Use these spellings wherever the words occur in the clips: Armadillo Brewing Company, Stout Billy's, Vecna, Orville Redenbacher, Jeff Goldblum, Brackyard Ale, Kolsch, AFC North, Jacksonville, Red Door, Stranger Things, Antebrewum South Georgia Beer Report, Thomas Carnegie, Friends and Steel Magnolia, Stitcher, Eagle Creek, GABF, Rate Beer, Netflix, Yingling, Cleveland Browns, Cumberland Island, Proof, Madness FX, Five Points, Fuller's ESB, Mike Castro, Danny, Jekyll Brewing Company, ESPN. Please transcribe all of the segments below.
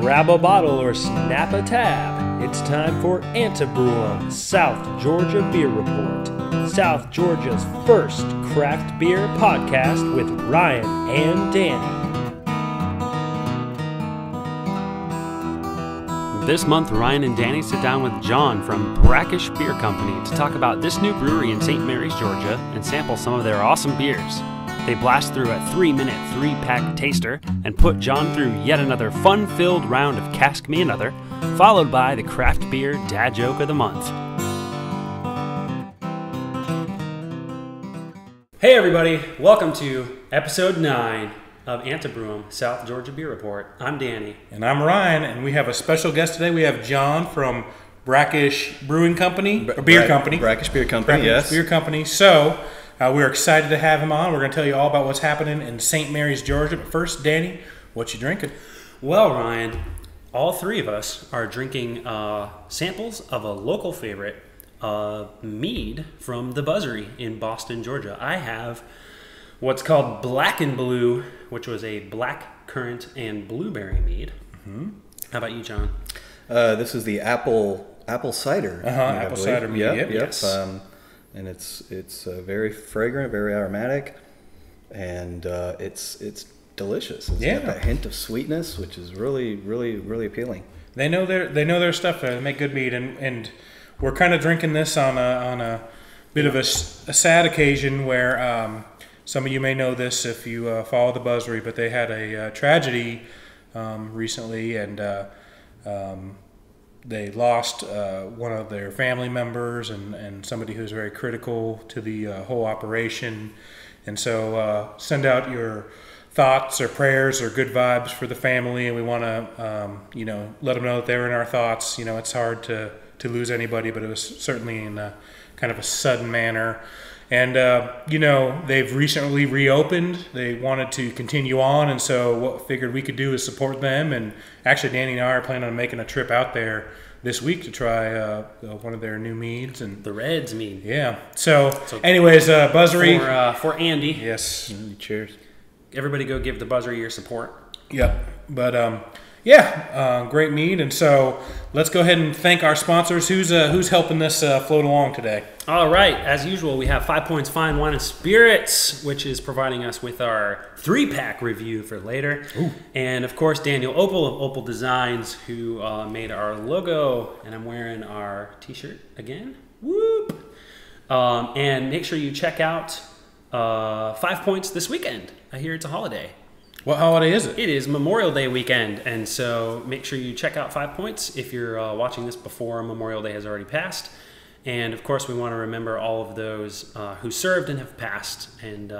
Grab a bottle or snap a tab. It's time for Antebrewum South Georgia Beer Report, South Georgia's first craft beer podcast with Ryan and Danny. This month, Ryan and Danny sit down with Jon from Brackish Beer Company to talk about this new brewery in St. Mary's, Georgia, and sample some of their awesome beers. They blast through a 3-minute 3-pack taster and put Jon through yet another fun-filled round of Cask Me Another, followed by the craft beer dad joke of the month. Hey everybody, welcome to episode 9 of Antebrewum South Georgia Beer Report. I'm Danny. And I'm Ryan, and we have a special guest today. We have Jon from Brackish Brewing Company, or Beer Company. Brackish Beer Company, yes. Brackish Beer Company. So, we're excited to have him on. We're going to tell you all about what's happening in St. Mary's, Georgia. But first, Danny, what you drinking? Well, Ryan, all three of us are drinking samples of a local favorite, mead from the Buzzery in Boston, Georgia. I have what's called Black and Blue, which was a black currant and blueberry mead. Mm-hmm. How about you, Jon? This is the apple cider. Apple cider mead. Yep, yes. And it's very fragrant, very aromatic, and it's delicious. It's got that hint of sweetness, which is really, really, really appealing. They know their stuff. They make good mead, and we're kind of drinking this on a bit of a sad occasion where some of you may know this if you follow the Buzzery, but they had a tragedy recently, and they lost one of their family members and somebody who's very critical to the whole operation. And so send out your thoughts or prayers or good vibes for the family. And we want to, let them know that they're in our thoughts. You know, it's hard to lose anybody, but it was certainly in a kind of a sudden manner. And, they've recently reopened. They wanted to continue on, and so what figured we could do is support them. And actually, Danny and I are planning on making a trip out there this week to try one of their new meads. And the Reds mead. Yeah. So anyways, Buzzery. For Andy. Yes. Cheers. Everybody go give the Buzzery your support. Yep. But, great mead. And so let's go ahead and thank our sponsors. Who's helping this float along today? All right. As usual, we have 5 Points Fine Wine and Spirits, which is providing us with our 3-pack review for later. Ooh. And, of course, Daniel Opal of Opal Designs, who made our logo. And I'm wearing our T-shirt again. Whoop! And make sure you check out 5 Points this weekend. I hear it's a holiday. What holiday is it? It is Memorial Day weekend, and so make sure you check out 5 Points if you're watching this before Memorial Day has already passed. And, of course, we want to remember all of those who served and have passed and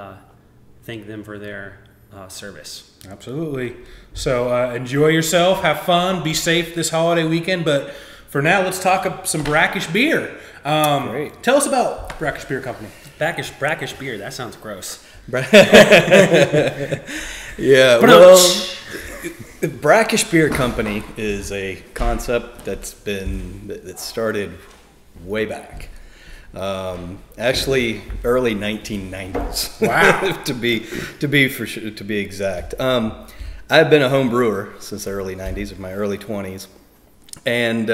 thank them for their service. Absolutely. So enjoy yourself, have fun, be safe this holiday weekend, but for now let's talk about some Brackish Beer. Great. Tell us about Brackish Beer Company. Brackish Beer, that sounds gross. Yeah, well, the Brackish Beer Company is a concept that started way back, actually early 1990s. Wow, to be exact. I've been a home brewer since the early 90s of my early 20s, and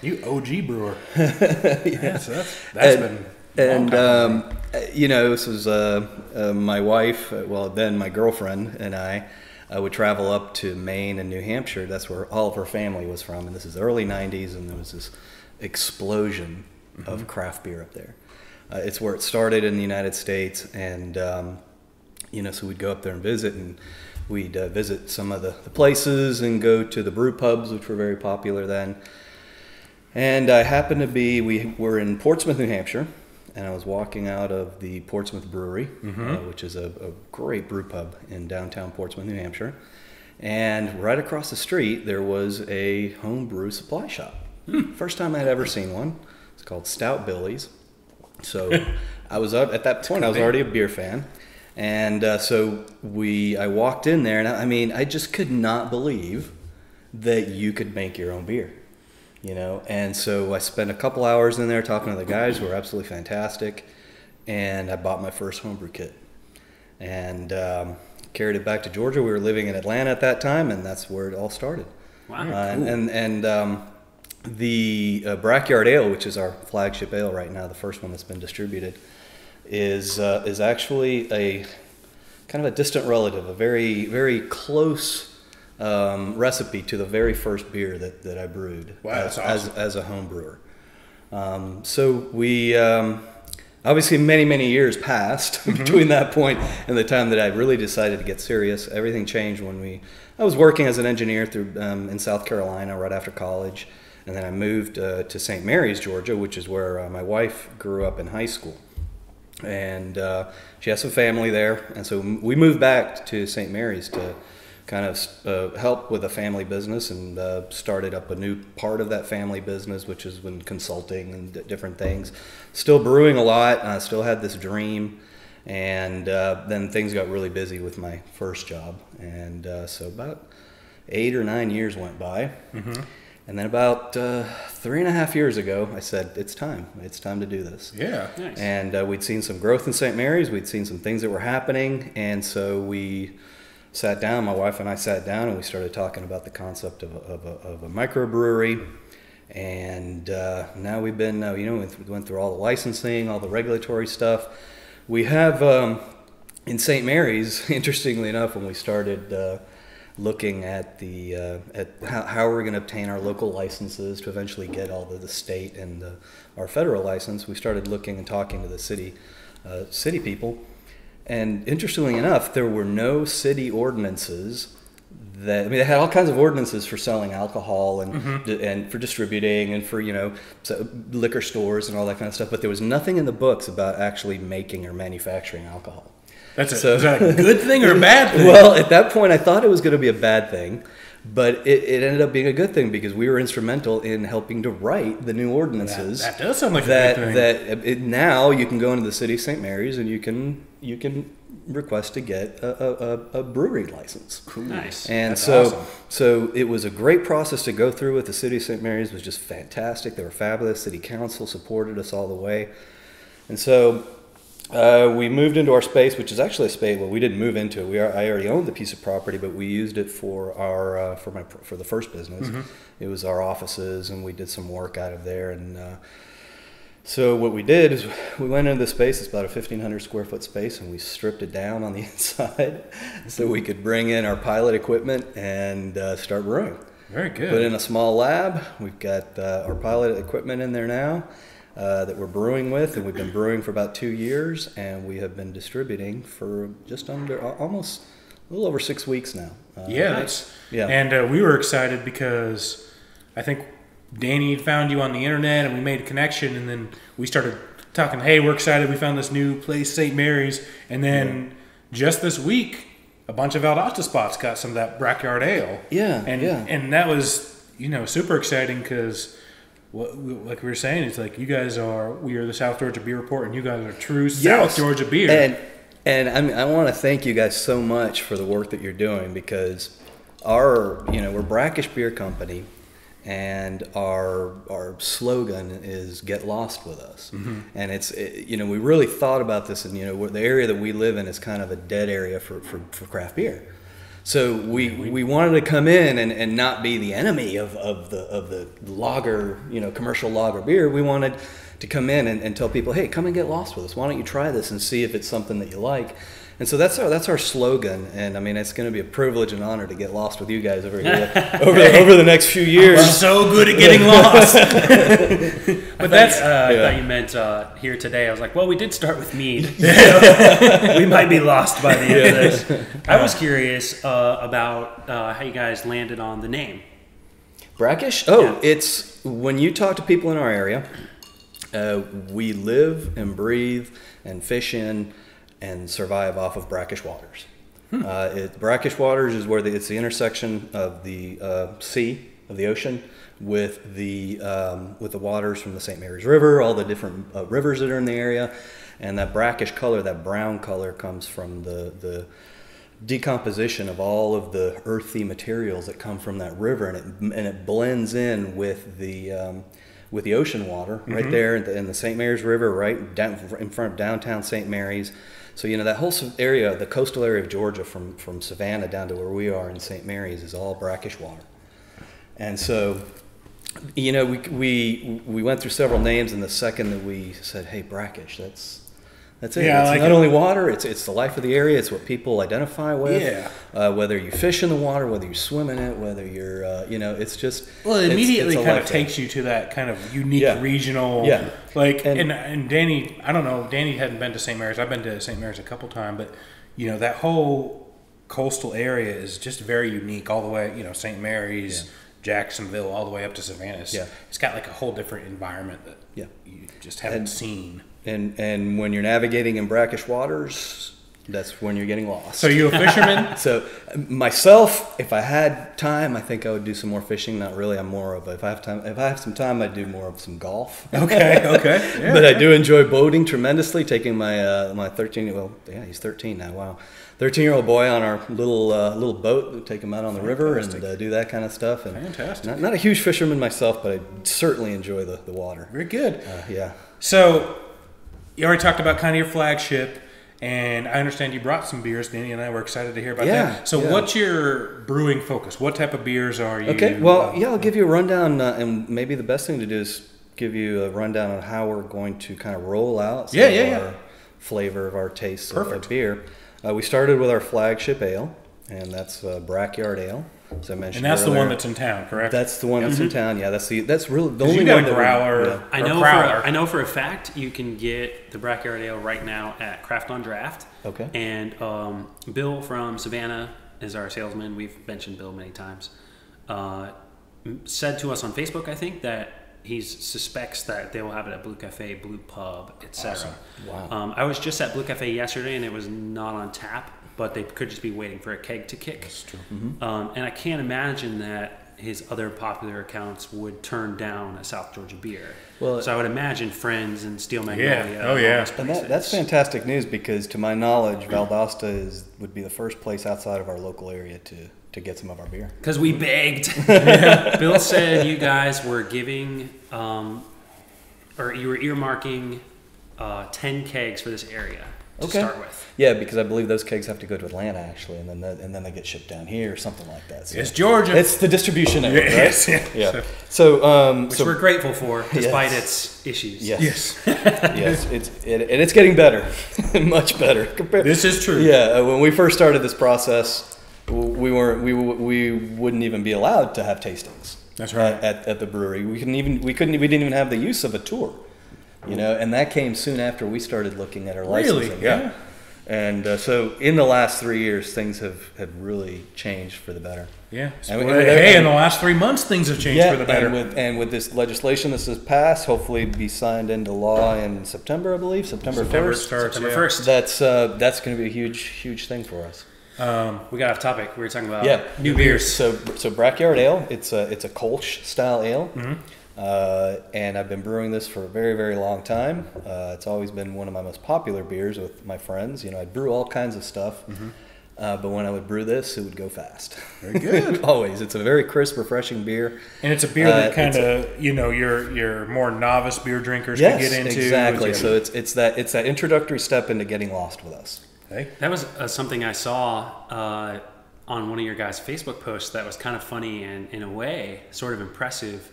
you OG brewer. Yeah, so that's been. And, this was my wife, well, then my girlfriend and I would travel up to Maine and New Hampshire. That's where all of her family was from. And this is the early 90s, and there was this explosion of craft beer up there. It's where it started in the United States. And, so we'd go up there and visit, and we'd visit some of the places and go to the brew pubs, which were very popular then. And I happened to be, we were in Portsmouth, New Hampshire. And I was walking out of the Portsmouth Brewery, which is a great brew pub in downtown Portsmouth, New Hampshire. And right across the street, there was a home brew supply shop. Hmm. First time I'd ever seen one. It's called Stout Billy's. So I was up at that point. I was already a beer fan. And I walked in there, and I just could not believe that you could make your own beer. And so I spent a couple hours in there talking to the guys who were absolutely fantastic, and I bought my first homebrew kit and carried it back to Georgia. We were living in Atlanta at that time, and that's where it all started. Wow. Cool. The Brackyard Ale, which is our flagship ale right now, the first one that's been distributed, is actually a kind of a distant relative, a very, very close recipe to the very first beer that, I brewed. Wow, that's awesome. as a home brewer. So we, obviously many years passed between that point and the time that I really decided to get serious. Everything changed when I was working as an engineer through in South Carolina right after college. And then I moved to St. Mary's, Georgia, which is where my wife grew up in high school. And she has some family there. And so we moved back to St. Mary's to kind of help with a family business, and started up a new part of that family business, which is when consulting and different things. Still brewing a lot. And I still had this dream. And then things got really busy with my first job. And so about 8 or 9 years went by. Mm-hmm. And then about 3.5 years ago, I said, it's time. It's time to do this. Yeah. Nice. And we'd seen some growth in St. Mary's. We'd seen some things that were happening. And so we sat down, my wife and I sat down, and we started talking about the concept of a microbrewery. And now we've been, we went through all the licensing, all the regulatory stuff. We have, in St. Mary's, interestingly enough, when we started looking at the how we're going to obtain our local licenses to eventually get all of the state and our federal license, we started looking and talking to the city people. And interestingly enough, there were no city ordinances that, they had all kinds of ordinances for selling alcohol and and for distributing and for liquor stores and all that kind of stuff, but there was nothing in the books about actually making or manufacturing alcohol. Is that a good thing or a bad thing? Well, at that point, I thought it was going to be a bad thing, but it ended up being a good thing because we were instrumental in helping to write the new ordinances. That does sound like a good thing. Now you can go into the city of St. Mary's and you can request to get a brewery license. Cool. Nice. And so it was a great process to go through with. The city of St. Mary's was just fantastic. They were fabulous. City council supported us all the way, and so. We moved into our space, which is actually a space. Well, we didn't move into it. I already owned the piece of property, but we used it for our for the first business. Mm-hmm. It was our offices, and we did some work out of there. And so what we did is we went into the space. It's about a 1,500 square foot space, and we stripped it down on the inside so we could bring in our pilot equipment and start brewing. Very good. Put in a small lab. We've got our pilot equipment in there now. That we're brewing with, and we've been brewing for about 2 years, and we have been distributing for just under, almost a little over 6 weeks now. Yeah. And we were excited because I think Danny found you on the internet, and we made a connection, and then we started talking, hey, we're excited, we found this new place, St. Mary's, and then just this week, a bunch of Valdosta spots got some of that Brackyard Ale. Yeah, and that was, super exciting because... like we were saying, it's like we are the South Georgia Beer Report, and you guys are true South Georgia beer. And I mean, I want to thank you guys so much for the work that you're doing, because we're Brackish Beer Company, and our slogan is "Get Lost with Us." Mm-hmm. And we really thought about this, and the area that we live in is kind of a dead area for craft beer. So we wanted to come in and not be the enemy of the lager, commercial lager beer. We wanted to come in and tell people, hey, come and get lost with us. Why don't you try this and see if it's something that you like? And so that's our slogan. And I mean, it's going to be a privilege and honor to get lost with you guys over the next few years. We're so good at getting lost. I thought you meant here today. I was like, well, we did start with mead. We might be lost by the end of this. I was curious about how you guys landed on the name. Brackish? Oh, yeah. It's when you talk to people in our area, we live and breathe and fish in and survive off of brackish waters. Brackish waters is where it's the intersection of the sea, of the ocean, with the waters from the St. Mary's River, all the different rivers that are in the area, and that brackish color, that brown color, comes from the decomposition of all of the earthy materials that come from that river, and it blends in with the ocean water right there in the St. Mary's River, right down in front of downtown St. Mary's. So, that whole area, the coastal area of Georgia from Savannah down to where we are in St. Mary's, is all brackish water. And so, you know, we went through several names, and the second that we said, hey, Brackish, that's it. Yeah, it's like not only water, it's the life of the area, it's what people identify with. Yeah. Whether you fish in the water, whether you swim in it, whether you're, you know, it's just... Well, it immediately kind of takes you to that kind of unique regional... Yeah. Like, and Danny, I don't know, Danny hadn't been to St. Mary's. I've been to St. Mary's a couple times, but, you know, that whole coastal area is just very unique all the way, you know, St. Mary's... Yeah. Jacksonville all the way up to Savannah. Yeah. It's got like a whole different environment that you just haven't seen. And when you're navigating in brackish waters, that's when you're getting lost. So you a fisherman? So myself, if I had time, I think I would do some more fishing. Not really. I'm more of a, if I have time, if I have some time, I do more of some golf. Okay, okay. Yeah, but I do enjoy boating tremendously. Taking my my 13, well, yeah, he's 13 now. Wow. 13-year-old boy on our little little boat. We take him out on the river and do that kind of stuff. And fantastic. Not a huge fisherman myself, but I certainly enjoy the water. Very good. Yeah. So you already talked about kind of your flagship, and I understand you brought some beers. Danny and I were excited to hear about that. So what's your brewing focus? What type of beers are you? Okay. Well, yeah, I'll give you a rundown, and maybe the best thing to do is give you a rundown on how we're going to kind of roll out some of our flavor of our taste of our beer. We started with our flagship ale, and that's Brackyard Ale, as I mentioned. And that's earlier. The one that's in town, correct? That's the one that's in town. Yeah, that's really the only one. You got a growler. I know for a fact you can get the Brackyard Ale right now at Craft on Draft. Okay. And Bill from Savannah is our salesman. We've mentioned Bill many times. Said to us on Facebook, I think, that he suspects that they will have it at Blue Cafe, Blue Pub, etc. Awesome. Wow. I was just at Blue Cafe yesterday, and it was not on tap, but they could just be waiting for a keg to kick. That's true. And I can't imagine that his other popular accounts would turn down a South Georgia beer. Well, so I would imagine Friends and Steel Magnolia. Yeah. Oh, yeah. And that's fantastic news, because to my knowledge, Valdosta would be the first place outside of our local area to get some of our beer. Because we begged. Bill said you guys were giving, or you were earmarking 10 kegs for this area to start with. Yeah, because I believe those kegs have to go to Atlanta, actually, and then they get shipped down here or something like that. So it's Georgia. It's the distribution network, right? Yes. Yeah. So, which we're grateful for, despite its issues. Yes. And it's getting better, much better. This is true. Yeah, when we first started this process, we wouldn't even be allowed to have tastings. That's right. At the brewery, we didn't even have the use of a tour, you know. And that came soon after we started looking at our licensing. Really? Yeah. And so in the last 3 years, things have really changed for the better. Yeah. So in the last 3 months, things have changed for the better. And with this legislation that's passed, hopefully be signed into law in September, I believe. September 1st. September 1st. That's going to be a huge thing for us. We got off topic. We were talking about new beers. So Brackyard Ale, it's a Kolsch style ale, and I've been brewing this for a very, very long time. It's always been one of my most popular beers with my friends. You know, I'd brew all kinds of stuff, but when I would brew this, it would go fast. Very good. Always. It's a very crisp, refreshing beer. And it's a beer that kind of, you know, your more novice beer drinkers can get into. Exactly. So it's that introductory step into getting lost with us. That was something I saw on one of your guys' Facebook posts that was kind of funny and, in a way, sort of impressive.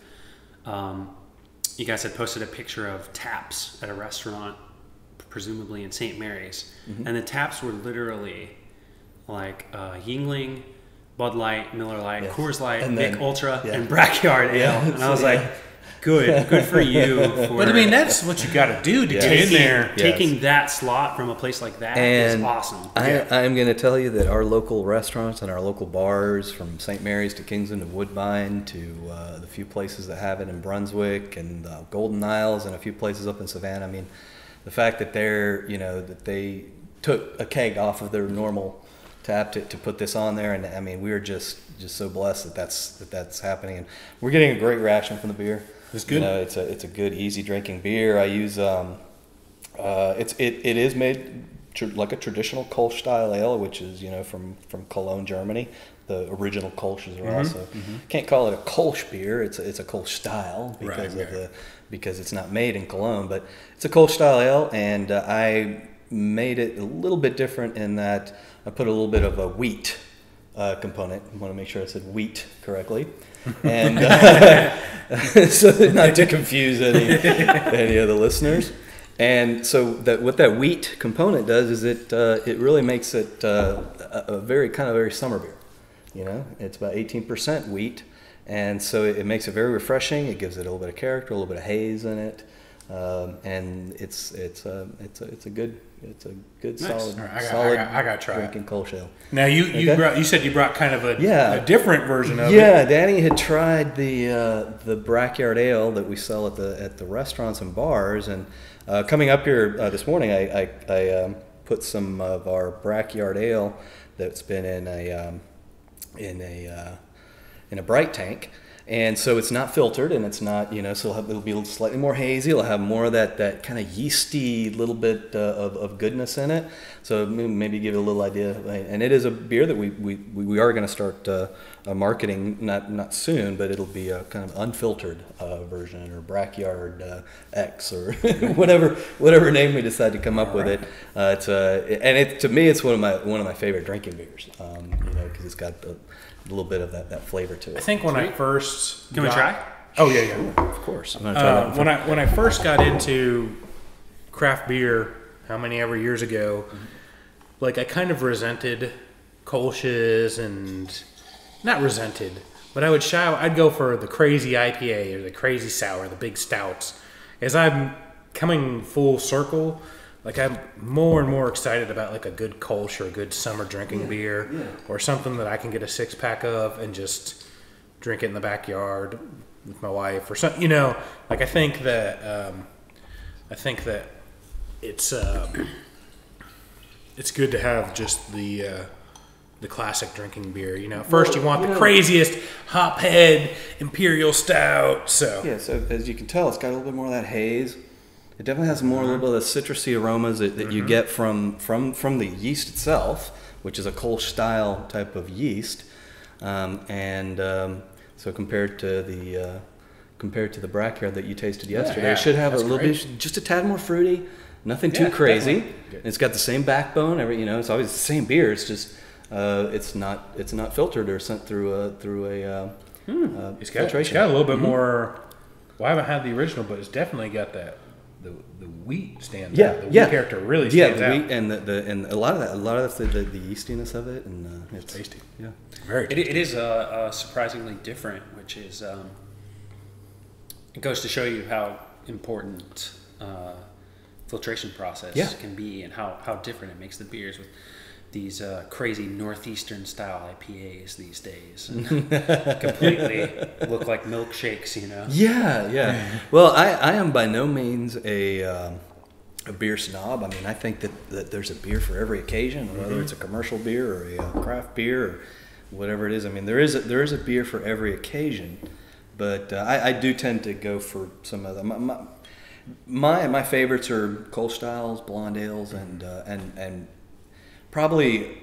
You guys had posted a picture of taps at a restaurant, presumably in St. Mary's. And the taps were literally like Yingling, Bud Light, Miller Light, Coors Light, Mick Ultra, and Brackyard Ale. And I was like... Good for you. But I mean, that's what you got to do to get in there. Taking that slot from a place like that is awesome. I'm going to tell you that our local restaurants and our local bars, from St. Mary's to Kingsland to Woodbine to the few places that have it in Brunswick and Golden Isles and a few places up in Savannah. I mean, the fact that they took a keg off of their normal tap to put this on there, and I mean, we were just so blessed that's happening, and we're getting a great reaction from the beer. It's good. You know, it's a good, easy drinking beer. I use it is made like a traditional Kolsch style ale, which is, you know, from Cologne, Germany. The original Kolsch's are also can't call it a Kolsch beer. It's a Kolsch style because it's not made in Cologne, but it's a Kolsch style ale, and I made it a little bit different in that I put a little bit of a wheat component. I want to make sure I said wheat correctly, and so not to confuse any of the listeners. And so that what that wheat component does is it really makes it a very summer beer. You know, it's about 18% wheat, and so it makes it very refreshing. It gives it a little bit of character, a little bit of haze in it, and it's a good nice. Solid. Right, I got drinking Kolsch ale. Now you said you brought kind of a different version of it. Yeah, Danny had tried the Brackyard Ale that we sell at the restaurants and bars, and coming up here this morning, I put some of our Brackyard Ale that's been in a bright tank, and so it's not filtered, and it's not, you know, so it'll be slightly more hazy. It'll have more of that kind of yeasty little bit of goodness in it. So maybe give you a little idea. And it is a beer that we are going to start marketing not soon, but it'll be a kind of unfiltered version, or Brackyard X, or whatever name we decide to come up with it. To me, it's one of my favorite drinking beers. You know, because it's got a little bit of that flavor to it. I think when I first can we try? Oh yeah, yeah, ooh, of course. I'm gonna try that when I first got into craft beer, how many ever years ago, like I kind of resented Kolsch's, and not resented, but I would I'd go for the crazy IPA or the crazy sour, the big stouts. As I'm coming full circle, like I'm more and more excited about like a good Kolsch or a good summer drinking beer, or something that I can get a 6-pack of and just drink it in the backyard with my wife or something. You know, like I think that it's good to have just the classic drinking beer. You know, first you want the craziest hophead imperial stout. So yeah, so as you can tell, it's got a little bit more of that haze. It definitely has more a little bit of citrusy aromas that you get from the yeast itself, which is a Kolsch style type of yeast, so compared to the Brackyard that you tasted yesterday, it should have a little bit, just a tad more fruity, nothing too crazy. It's got the same backbone. It's always the same beer. It's just it's not filtered or sent through a filtration. It's got a little bit more. Well, I haven't had the original, but it's definitely got that. The wheat stands out. The wheat character really stands out. Yeah, the wheat and a lot of the yeastiness of it, and it's tasty. Yeah, very. It is surprisingly different, which is it goes to show you how important filtration process can be, and how different it makes the beers with these crazy northeastern style IPAs these days, completely look like milkshakes, you know. Yeah, yeah. Well, I am by no means a beer snob. I mean, I think that there's a beer for every occasion, whether it's a commercial beer or a craft beer or whatever it is. I mean, there is a beer for every occasion, but I do tend to go for some of them. My favorites are Kolsch styles, blonde ales, and probably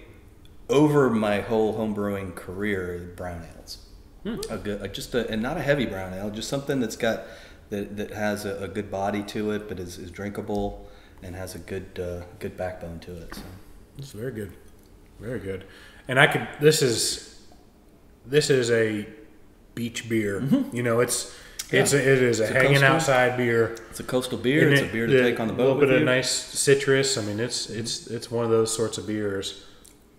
over my whole homebrewing career, brown ales. And not a heavy brown ale, just something that has a good body to it, but is drinkable and has a good backbone to it. So it's very good, very good. And I could. This is a beach beer. You know, it is a hanging coastal, outside beer. It's a coastal beer. It's a beer to take on the boat. A little bit of nice citrus. I mean, it's one of those sorts of beers.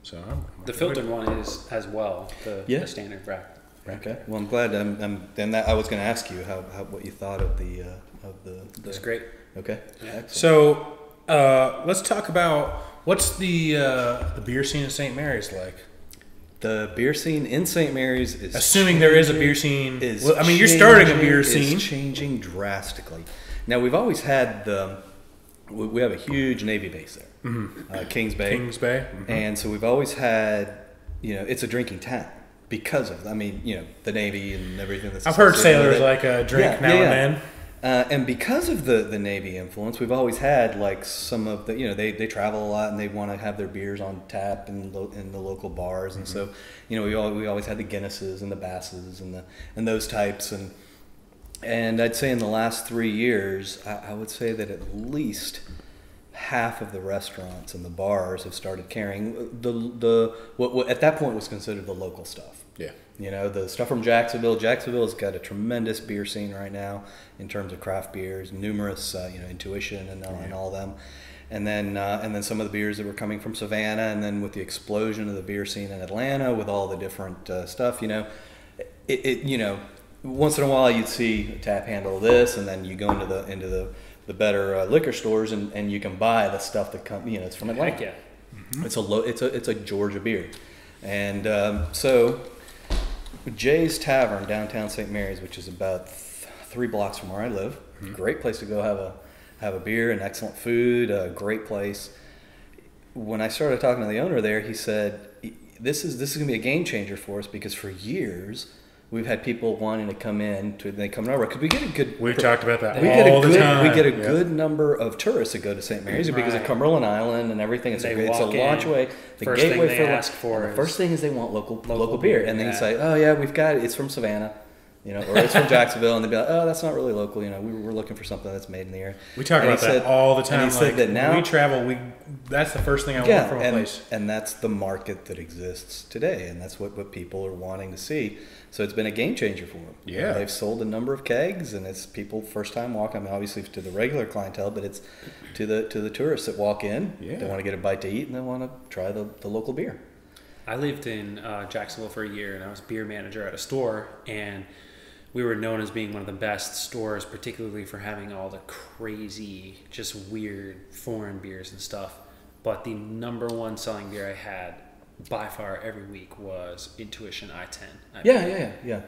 So the filtered one is as well. The standard rack. Okay. Well, I'm glad. I was going to ask you what you thought of the. It's great. Okay. Yeah. So let's talk about what's the beer scene in St. Mary's like. The beer scene in St. Mary's is assuming there is a beer scene. You're starting a beer scene. It's changing drastically. Now we've always had we have a huge Navy base there, Kings Bay, and so we've always had, you know, it's a drinking town because of, I mean, you know, the Navy and everything. That's I've heard sailors like a drink now and then. And because of the Navy influence, we've always had like some of the, you know, they travel a lot and they want to have their beers on tap in the local bars, and so, you know, we always had the Guinnesses and the Basses and those types, and I'd say in the last 3 years, I would say that at least half of the restaurants and the bars have started carrying what at that point was considered the local stuff. Yeah. You know, the stuff from Jacksonville. Jacksonville's got a tremendous beer scene right now in terms of craft beers, numerous, you know, Intuition and all them. And then some of the beers that were coming from Savannah, and then with the explosion of the beer scene in Atlanta with all the different stuff, you know, once in a while you'd see a tap handle this, and then you go into the better liquor stores, and you can buy the stuff that comes, you know, it's from Atlanta. Yeah. Mm-hmm. It's a Georgia beer, and so Jay's Tavern downtown St. Mary's, which is about 3 blocks from where I live, mm-hmm. Great place to go have a beer and excellent food, a great place. When I started talking to the owner there, he said, this is going to be a game changer for us, because for years we've had people wanting to come in they come over. Could we get a good... We've talked about that all the time. We get a good number of tourists that go to St. Mary's because of Cumberland Island and everything. It's a launchway. The gateway for ask for it. The first thing is they want local beer. And then you say, oh yeah, we've got it. It's from Savannah. You know, or it's from Jacksonville, and they'd be like, "Oh, that's not really local." You know, we're looking for something that's made in the area. We talk about that all the time. And he said that now we travel. That's the first thing I want from a place, and that's the market that exists today, and that's what people are wanting to see. So it's been a game changer for them. Yeah, you know, they've sold a number of kegs, and it's people first time walk. I mean, obviously to the regular clientele, but it's to the tourists that walk in. Yeah, they want to get a bite to eat, and they want to try the local beer. I lived in Jacksonville for a year, and I was beer manager at a store, and we were known as being one of the best stores, particularly for having all the crazy, just weird foreign beers and stuff. But the #1 selling beer I had by far every week was Intuition I-10.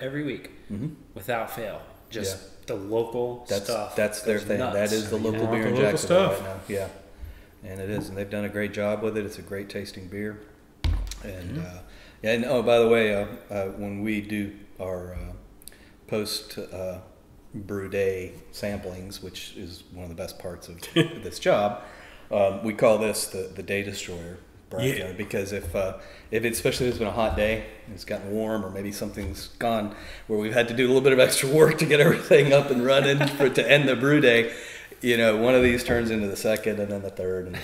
Every week, mm-hmm. without fail. Just the local stuff. That's their thing. Nuts. That is the local beer in Jacksonville right now. Yeah, and it is, and they've done a great job with it. It's a great tasting beer. And and oh, by the way, when we do our post brew day samplings, which is one of the best parts of this job, we call this the day destroyer, because especially if it's been a hot day and it's gotten warm, or maybe something's gone where we've had to do a little bit of extra work to get everything up and running to end the brew day, you know, one of these turns into the second, and then the third, and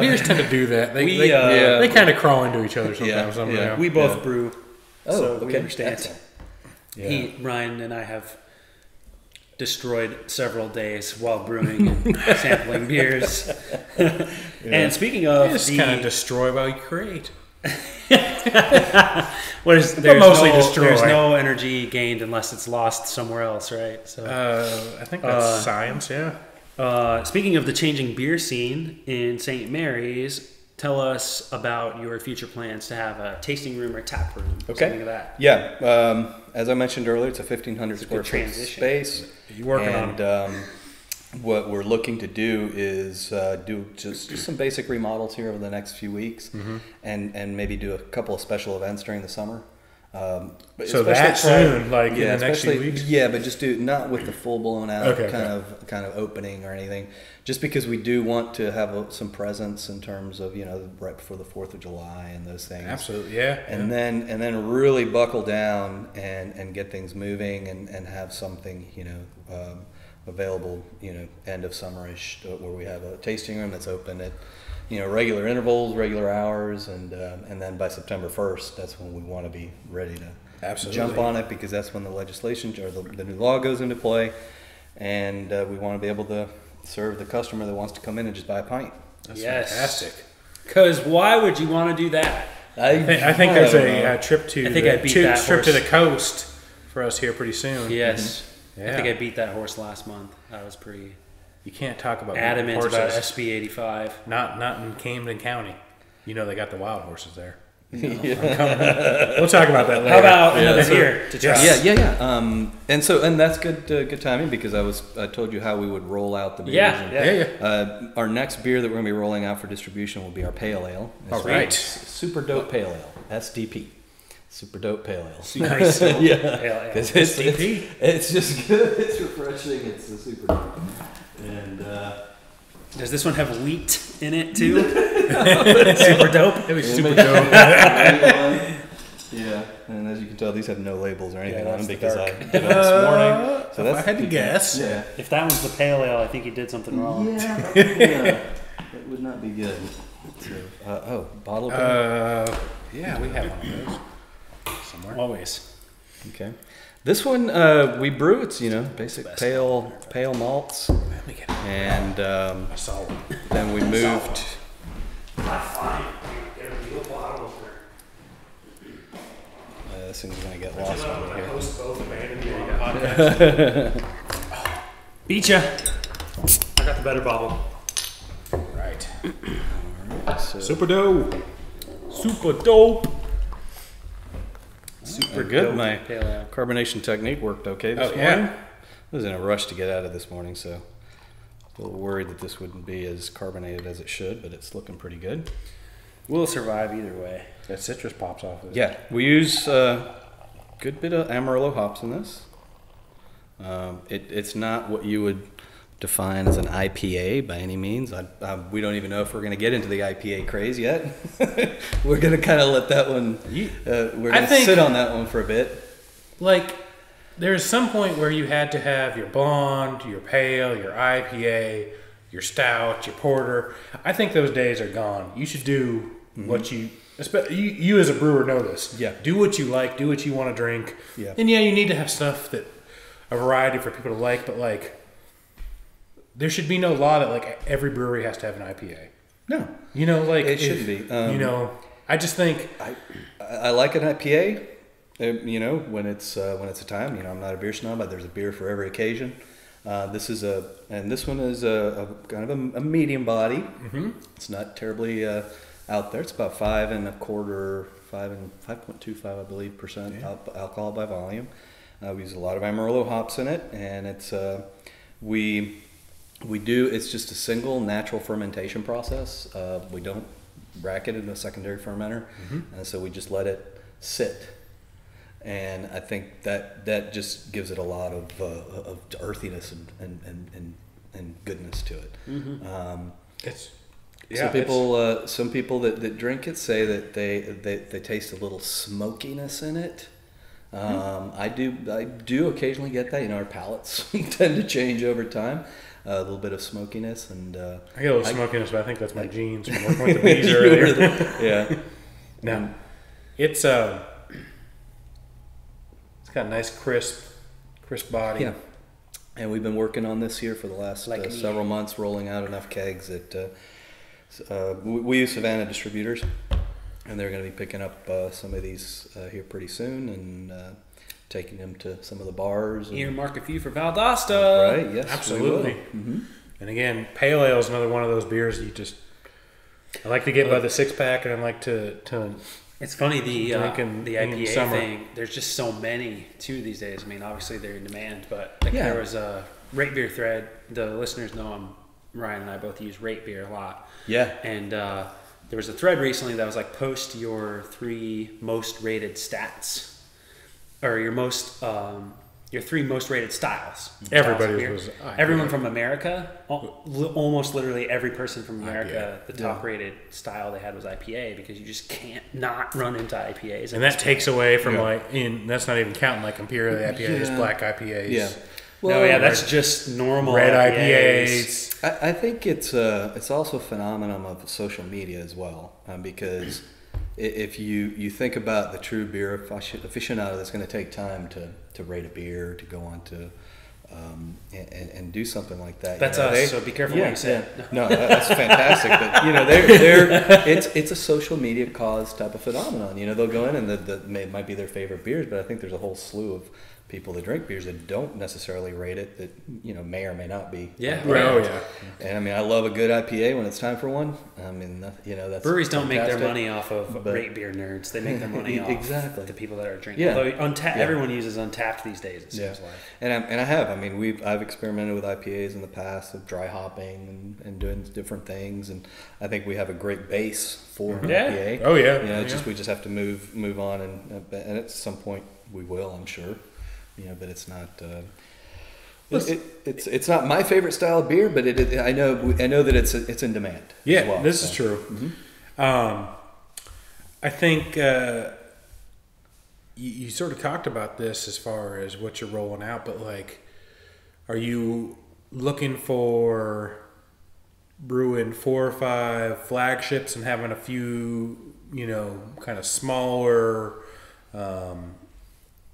beers tend to do that. They kind of crawl into each other sometimes. Yeah. We both brew. Oh, so we understand. Yeah. Ryan and I have destroyed several days while brewing and sampling beers. And speaking of, you just kind of destroy while you create. There's no energy gained unless it's lost somewhere else, right? So I think that's science. Yeah. Speaking of the changing beer scene in St. Mary's, tell us about your future plans to have a tasting room or tap room. Okay. Something like that. Yeah. As I mentioned earlier, it's a 1,500 square foot space. You're working on it. What we're looking to do is do just some basic remodels here over the next few weeks, mm-hmm. and maybe do a couple of special events during the summer. So that soon, in the next few weeks? Yeah, but just not with the full-blown out kind of opening or anything, just because we do want to have some presence in terms of, you know, right before the 4th of July and those things. Absolutely, yeah. And then really buckle down and get things moving and have something, you know, available, you know, end of summerish, where we have a tasting room that's open at, you know, regular intervals, regular hours, and then by September 1st, that's when we want to be ready to jump on it, because that's when the legislation or the new law goes into play, and we want to be able to serve the customer that wants to come in and just buy a pint. That's fantastic. Because why would you want to do that? I think there's a trip to the coast for us here pretty soon. Yes. Mm-hmm. Yeah. I think I beat that horse last month. I was pretty... You can't talk about adamant horses. About SB85. Not in Camden County. You know they got the wild horses there. No. Yeah. We'll talk about that later. How about another beer to try? Yeah. And that's good timing, because I told you how we would roll out the beers. Yeah. Our next beer that we're going to be rolling out for distribution will be our pale ale. All right. Super dope pale ale. SDP. Super dope pale ale. Nice. Pale ale. It's just good. It's refreshing. It's a super dope. And does this one have wheat in it too? Super dope. It was super dope. Yeah. And as you can can tell these have no labels or anything on them because I did them this morning. So that's, I had to guess. Yeah. If that was the pale ale, I think you did something wrong. Yeah, it would not be good. So, oh, bottle opener? Yeah, we have one of those somewhere. Always. Okay. This one, we brew. It's, you know, basic pale malts. Let me get it. And then we moved. This thing's going to get lost over here. Oh, beat ya. I got the better bottle. Right. So. Super dope. Super dope. Super good. My carbonation technique worked okay this morning. I was in a rush to get out of this morning, so a little worried that this wouldn't be as carbonated as it should, but it's looking pretty good. We'll survive either way. That citrus pops off of it. Yeah, we use a good bit of Amarillo hops in this. It's not what you would define as an IPA by any means. We don't even know if we're going to get into the IPA craze yet. We're going to kind of let that one, we're going to sit on that one for a bit. Like, there's some point where you had to have your blonde, your pale, your IPA, your stout, your porter. I think those days are gone. You should do what you as a brewer know this. Yeah. Do what you like. Do what you want to drink. Yeah. And yeah, you need to have stuff that a variety for people to like. But like, there should be no law that like every brewery has to have an IPA. No. You know, like it shouldn't be. You know, I just think I like an IPA. You know, when it's a time. You know, I'm not a beer snob, but there's a beer for every occasion. This is a kind of a medium body. Mm-hmm. It's not terribly out there. It's about 5.25%, I believe, alcohol by volume. We use a lot of Amarillo hops in it, and it's it's just a single natural fermentation process. We don't rack it in a secondary fermenter, and so we just let it sit. And I think that just gives it a lot of earthiness and goodness to it. Some people that drink it say that they taste a little smokiness in it. I do occasionally get that. You know, our palates tend to change over time. A little bit of smokiness, and I get a little smokiness, but I think that's my genes from working with the bees earlier. Yeah. Now, it's got a nice crisp body. Yeah, and we've been working on this here for the last several months, rolling out enough kegs that we use Savannah distributors, and they're going to be picking up some of these here pretty soon and taking them to some of the bars. Earmark a few for Valdosta. Right? Yes, absolutely. And again, pale ale is another one of those beers you just. I like to get by the six pack, and I like to. It's funny, the IPA thing, there's just so many, too, these days. I mean, obviously they're in demand, but there was a Rate Beer thread. The listeners know Ryan and I both use Rate Beer a lot. Yeah. And there was a thread recently that was like, post your 3 most rated stats, or your 3 most rated styles. Everybody was. Everyone from America, almost literally every person from America, IPA. The top rated style they had was IPA, because you just can't not run into IPAs. And that takes away from that's not even counting like Imperial IPAs, black IPAs. Yeah. Well, no, that's just normal red IPAs. I think it's also a phenomenon of social media as well, because if you think about the true beer aficionado that's going to take time to rate a beer, to go on to and do something like that. That's us. So be careful what you say. Yeah. No, that's fantastic. But you know, it's a social media cause type of phenomenon. You know, they'll go in and it might be their favorite beers, but I think there's a whole slew of people that drink beers that don't necessarily rate it, that you know may or may not be. Yeah, right. Oh yeah. And I mean, I love a good IPA when it's time for one. I mean, you know, that's breweries don't make their money off of rate beer nerds. They make their money off the people that are drinking. Yeah. Although everyone uses Untapped these days. It seems like. And I have. I mean, I've experimented with IPAs in the past of dry hopping and doing different things. And I think we have a great base for an IPA. Oh yeah. You know, we just have to move on, and at some point we will, I'm sure. You know, but it's not. It's not my favorite style of beer, but I know that it's in demand. Yeah, as well, this is true. I think you sort of talked about this as far as what you're rolling out, but like, are you looking for brewing 4 or 5 flagships and having a few, you know, kind of smaller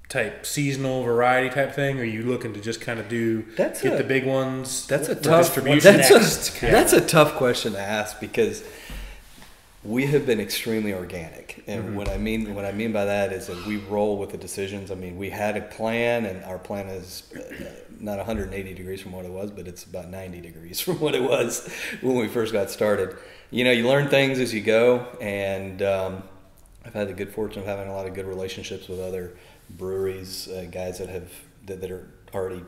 type seasonal variety type thing? Or are you looking to just kind of do the big ones? That's a tough distribution. That's a tough question to ask, because we have been extremely organic, and mm-hmm. what I mean by that is that we roll with the decisions. I mean, we had a plan, and our plan is not 180 degrees from what it was, but it's about 90 degrees from what it was when we first got started. You know, you learn things as you go, and I've had the good fortune of having a lot of good relationships with other breweries, guys that are already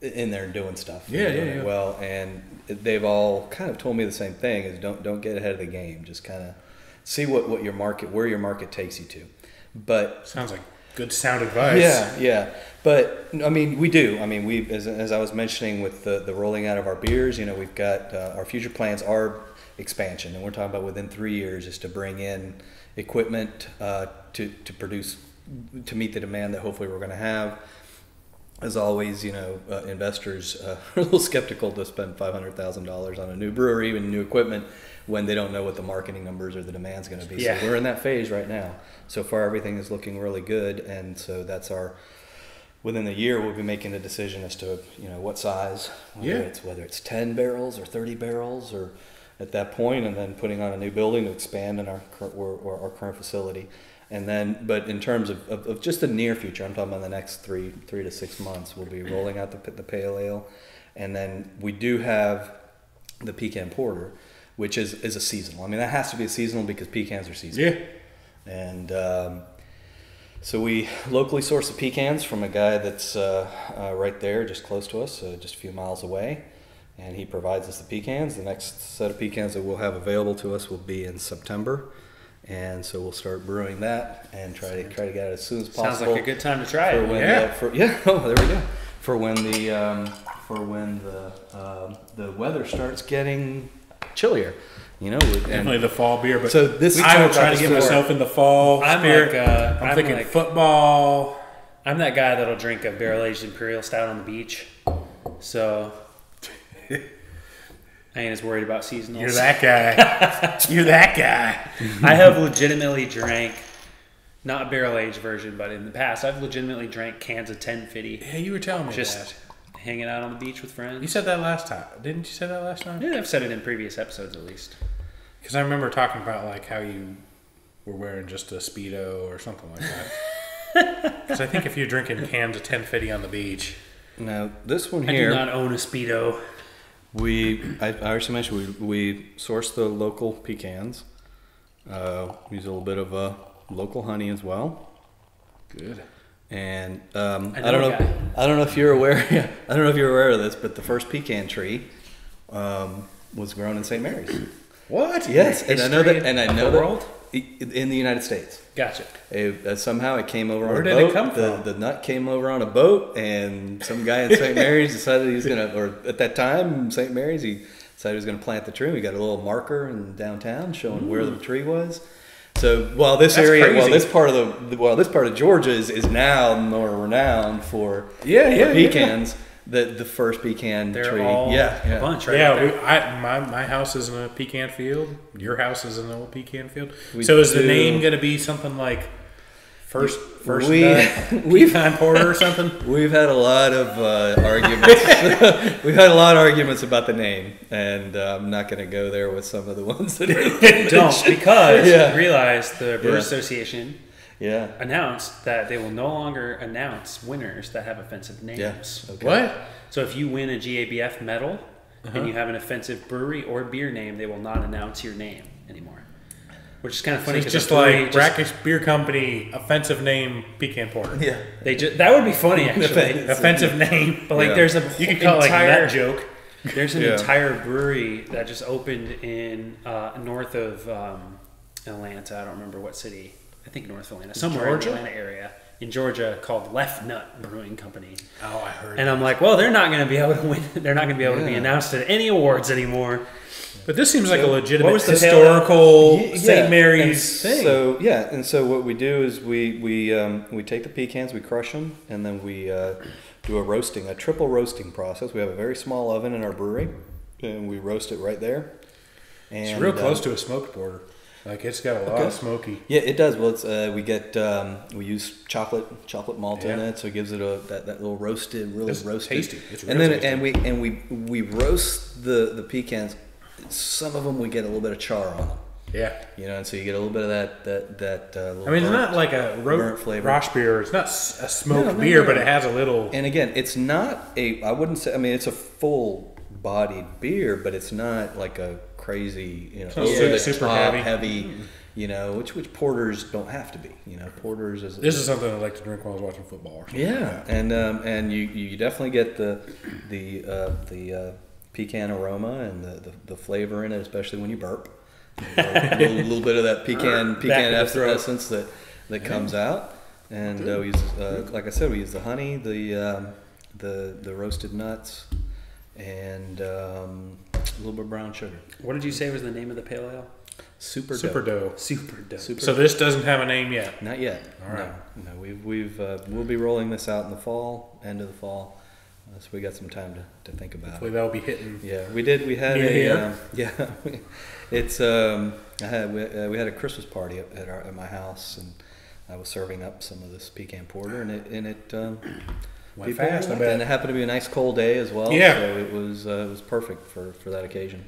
in there and doing stuff. Yeah. Well, and they've all kind of told me the same thing, is don't get ahead of the game. Just kind of see what your market, where your market takes you to. But sounds like good sound advice. Yeah. But I mean, we do. I mean, we, as I was mentioning with the rolling out of our beers, you know, we've got our future plans are expansion, and we're talking about within 3 years is to bring in equipment to produce, to meet the demand that hopefully we're going to have. As always, you know, investors are a little skeptical to spend $500,000 on a new brewery and new equipment when they don't know what the marketing numbers or the demand's going to be. Yeah. So we're in that phase right now. So far, everything is looking really good, and so that's our. Within the year, we'll be making a decision as to, you know, what size. Whether it's 10 barrels or 30 barrels, or at that point, and then putting on a new building to expand in our current facility. And then, but in terms of just the near future, I'm talking about the next three to 6 months, we'll be rolling out the pale ale. And then we do have the pecan porter, which is a seasonal. I mean, that has to be a seasonal because pecans are seasonal. Yeah. And so we locally source the pecans from a guy that's right there, just close to us, just a few miles away. And he provides us the pecans. The next set of pecans that we'll have available to us will be in September. And so we'll start brewing that and try to get it as soon as possible. Sounds like a good time to try it. For when the weather starts getting chillier, you know. Definitely the fall beer. But so this I will try to get myself in the fall. I'm thinking like football. I'm that guy that'll drink a barrel aged imperial stout on the beach. So. I ain't as worried about seasonals. You're that guy. I have legitimately drank, not barrel-aged version, but in the past, I've legitimately drank cans of 1050. Yeah, you were telling me just hanging out on the beach with friends. You said that last time. Didn't you say that last time? Yeah, I've said it in previous episodes at least. Because I remember talking about like how you were wearing just a Speedo or something like that. Because I think if you're drinking cans of 1050 on the beach. No, this one here. I do not own a Speedo. I already mentioned we source the local pecans. Use a little bit of local honey as well. Good. And I don't know if you're aware of this, but the first pecan tree was grown in St. Mary's. What? Yes, and I know that. And I know the world? In the United States. Gotcha. Somehow it came over on a boat. Where did it come from? The nut came over on a boat, and some guy in St. Mary's decided he was going to, or at that time, St. Mary's, he decided he was going to plant the tree. We got a little marker in downtown showing where the tree was. So while this part of Georgia is now more renowned for pecans. The first pecan tree. A bunch, right? Yeah, my house is in a pecan field. Your house is in an old pecan field. Is the name going to be something like Pecan Porter or something? We've had a lot of arguments. We've had a lot of arguments about the name, and I'm not going to go there with some of the ones that don't, because you realize the Brewers Association. Yeah. Announced that they will no longer announce winners that have offensive names. Yeah. Okay. What? So if you win a GABF medal and you have an offensive brewery or beer name, they will not announce your name anymore. Which is kind of funny. So it's just like Brackish Beer Company, offensive name pecan porter. Yeah. That would be funny actually. Offensive name, but like there's a you could call it like that joke. There's an entire brewery that just opened in north of Atlanta. I don't remember what city. I think North Atlanta, somewhere in the Atlanta area, in Georgia, called Left Nut Brewing Company. Oh, I heard. And I'm like, well, they're not going to be able to win. They're not going to be able to be announced at any awards anymore. But this seems like a legitimate historical St. Mary's thing. So yeah, and so what we do is we take the pecans, we crush them, and then we do a roasting, a triple roasting process. We have a very small oven in our brewery, and we roast it right there. And it's real close to a smoked porter. Like it's got a lot of smoky. Yeah, it does. Well, it's we get we use chocolate malt in it, so it gives it that little roasted, really roasted. Tasty. It's really tasty. And we roast the pecans. Some of them we get a little bit of char on them. Yeah. You know, and so you get a little bit of that little it's not like a burnt flavor. Rosh beer. It's not a smoked beer, but it has a little. And again, it's not a. I wouldn't say. I mean, it's a full-bodied beer, but it's not like a crazy, you know, super heavy, you know, which porters don't have to be. You know, porters is. This is something I like to drink while I was watching football. Or something like that. And you definitely get the pecan aroma and the flavor in it, especially when you burp. A little bit of that pecan essence that comes out, and we use, like I said, we use the honey, the roasted nuts, and a little bit of brown sugar. What did you say was the name of the pale ale? Super dough. So this doesn't have a name yet. Not yet. All right. No, we'll be rolling this out in the fall, end of the fall. So we got some time to think about. Hopefully that'll be hitting. Yeah, we did. We had we had a Christmas party at my house, and I was serving up some of this pecan porter, and it went fast. I bet. And it happened to be a nice cold day as well. Yeah, so it was perfect for that occasion.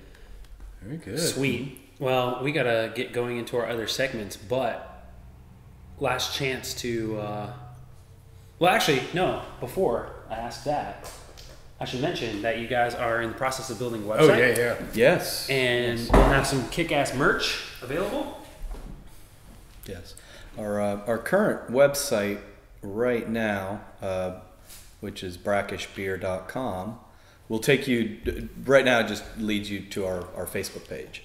Very good. Sweet. Well, we gotta get going into our other segments, but last chance to. Well, actually, no. Before I ask that, I should mention that you guys are in the process of building a website. Oh, yeah. Yes. And we'll have some kick-ass merch available. Yes. Our current website right now, which is brackishbeer.com, will take you, right now it just leads you to our Facebook page.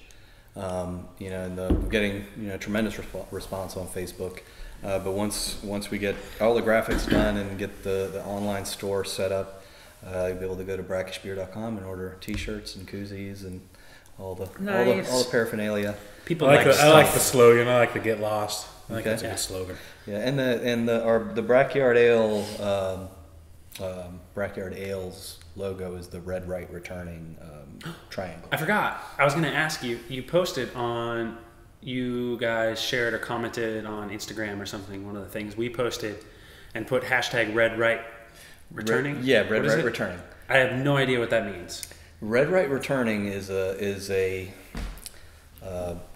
You know, and we're getting, you know, tremendous response on Facebook. But once we get all the graphics done and get the online store set up, you'll be able to go to brackishbeer.com and order t-shirts and koozies and all the paraphernalia. People I like the slogan. I like the get lost. I think that's a good slogan. Yeah, and our Brackyard Ale Brackyard Ale's logo is the red right returning triangle. I forgot. I was going to ask you. You posted on. You guys shared or commented on Instagram or something, one of the things we posted, and put hashtag red right returning. Red right returning. I have no idea what that means. Red right returning is a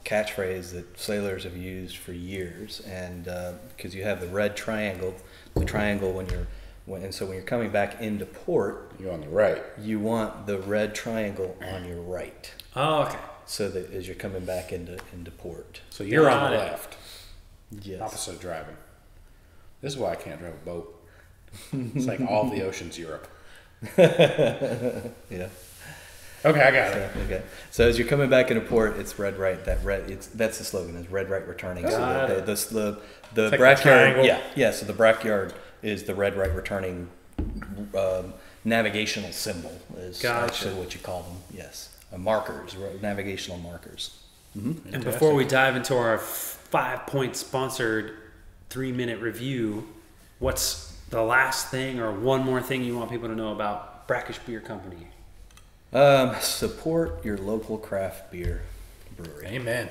catchphrase that sailors have used for years, and because you have the red triangle, and so when you're coming back into port, you're on the right. You want the red triangle on your right. Oh, okay. So that as you're coming back into port. So you're on the left. Yes. Opposite of driving. This is why I can't drive a boat. It's like all the oceans Europe. Yeah. Okay, I got it. Okay. So as you're coming back into port, it's red right. That's the slogan. Is red right returning. So the Brackyard. Like so the Brackyard is the red right returning navigational symbol. Is actually what you call them. Yes. Markers, navigational markers. Mm-hmm. And before we dive into our 5-point sponsored 3-minute review, what's the last thing or one more thing you want people to know about Brackish Beer Company? Support your local craft beer brewery. Amen.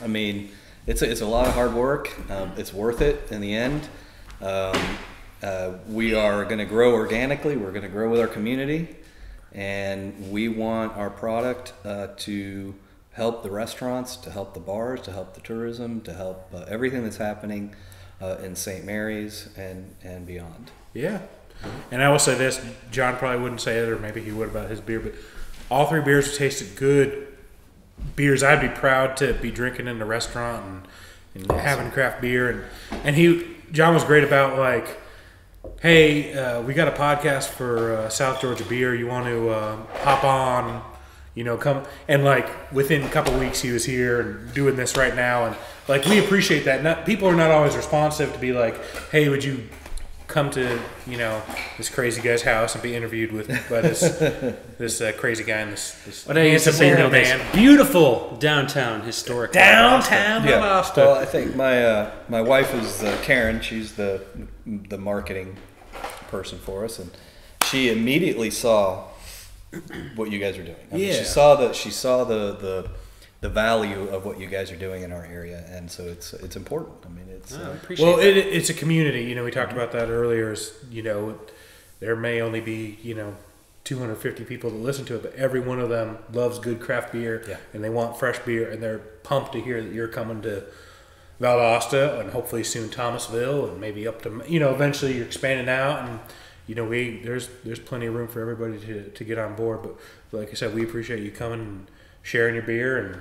I mean, it's a lot of hard work. It's worth it in the end. We are going to grow organically. We're going to grow with our community. And we want our product to help the restaurants, to help the bars, to help the tourism, to help everything that's happening in St. Mary's and beyond. Yeah. And I will say this, Jon probably wouldn't say it, or maybe he would about his beer, but all three beers tasted good. Beers I'd be proud to be drinking in the restaurant and having craft beer. And Jon was great about like, hey, we got a podcast for South Georgia Beer. You want to hop on, you know, come. And, like, within a couple weeks he was here and doing this right now. And, like, we appreciate that. People are not always responsive to be like, hey, would you come to, you know, this crazy guy's house and be interviewed with by this crazy guy and this man. Beautiful downtown historic. Downtown Valdosta. Yeah. Well, I think my my wife is Karen. She's the marketing person for us, and she immediately saw what you guys are doing. I mean, she saw the value of what you guys are doing in our area, and so it's important. I mean, it's it's a community. You know, we talked about that earlier. Is, you know, there may only be, you know, 250 people that listen to it, but every one of them loves good craft beer, and they want fresh beer, and they're pumped to hear that you're coming to Valdosta and hopefully soon Thomasville, and maybe up to, you know, eventually you're expanding out, and you know, there's plenty of room for everybody to get on board. But like I said, we appreciate you coming and sharing your beer, and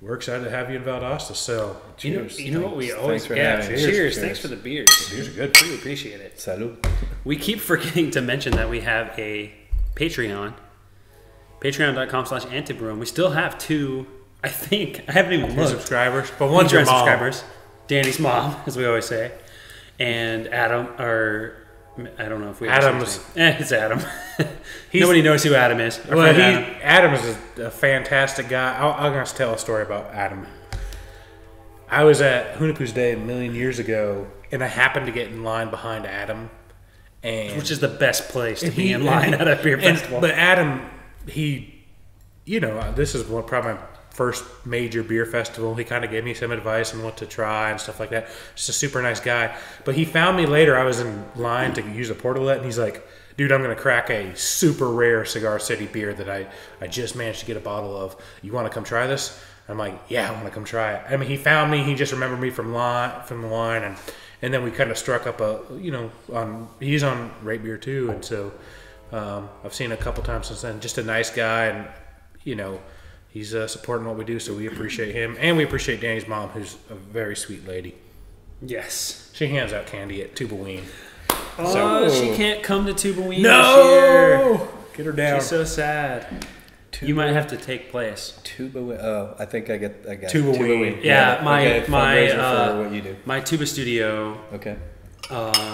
we're excited to have you in Valdosta. So, cheers. You know what we always have. Cheers. Thanks for the beers. The beers are good. We appreciate it. Salud. We keep forgetting to mention that we have a Patreon. Patreon.com/Antebrewum. We still have two, I think. I haven't even looked. Subscribers. But one's your mom. Subscribers. Danny's mom, as we always say. And Adam, or I don't know if we have Adam's. It's Adam. Nobody knows who Adam is. Well, Adam is a fantastic guy. I'm going to tell a story about Adam. I was at Hunapu's Day a million years ago, and I happened to get in line behind Adam. Which is the best place to be in line at a beer festival. But Adam, you know, this is probably my first major beer festival. He kind of gave me some advice on what to try and stuff like that. Just a super nice guy. But he found me later. I was in line to use a portalette, and he's like, dude, I'm going to crack a super rare Cigar City beer that I just managed to get a bottle of. You want to come try this? I'm like, yeah, I want to come try it. I mean, he found me. He just remembered me from the line, and then we kind of struck up a, you know, he's on Rate Beer too, and so I've seen a couple times since then. Just a nice guy, and, you know, he's supporting what we do, so we appreciate him. And we appreciate Danny's mom, who's a very sweet lady. Yes. She hands out candy at Tubalween. Oh, so, she can't come to Tubalween this year. Get her down. She's so sad. You might have to take place. Tubalween. Oh, I think I got Tubalween. Yeah, my what you do. My tuba studio. Okay.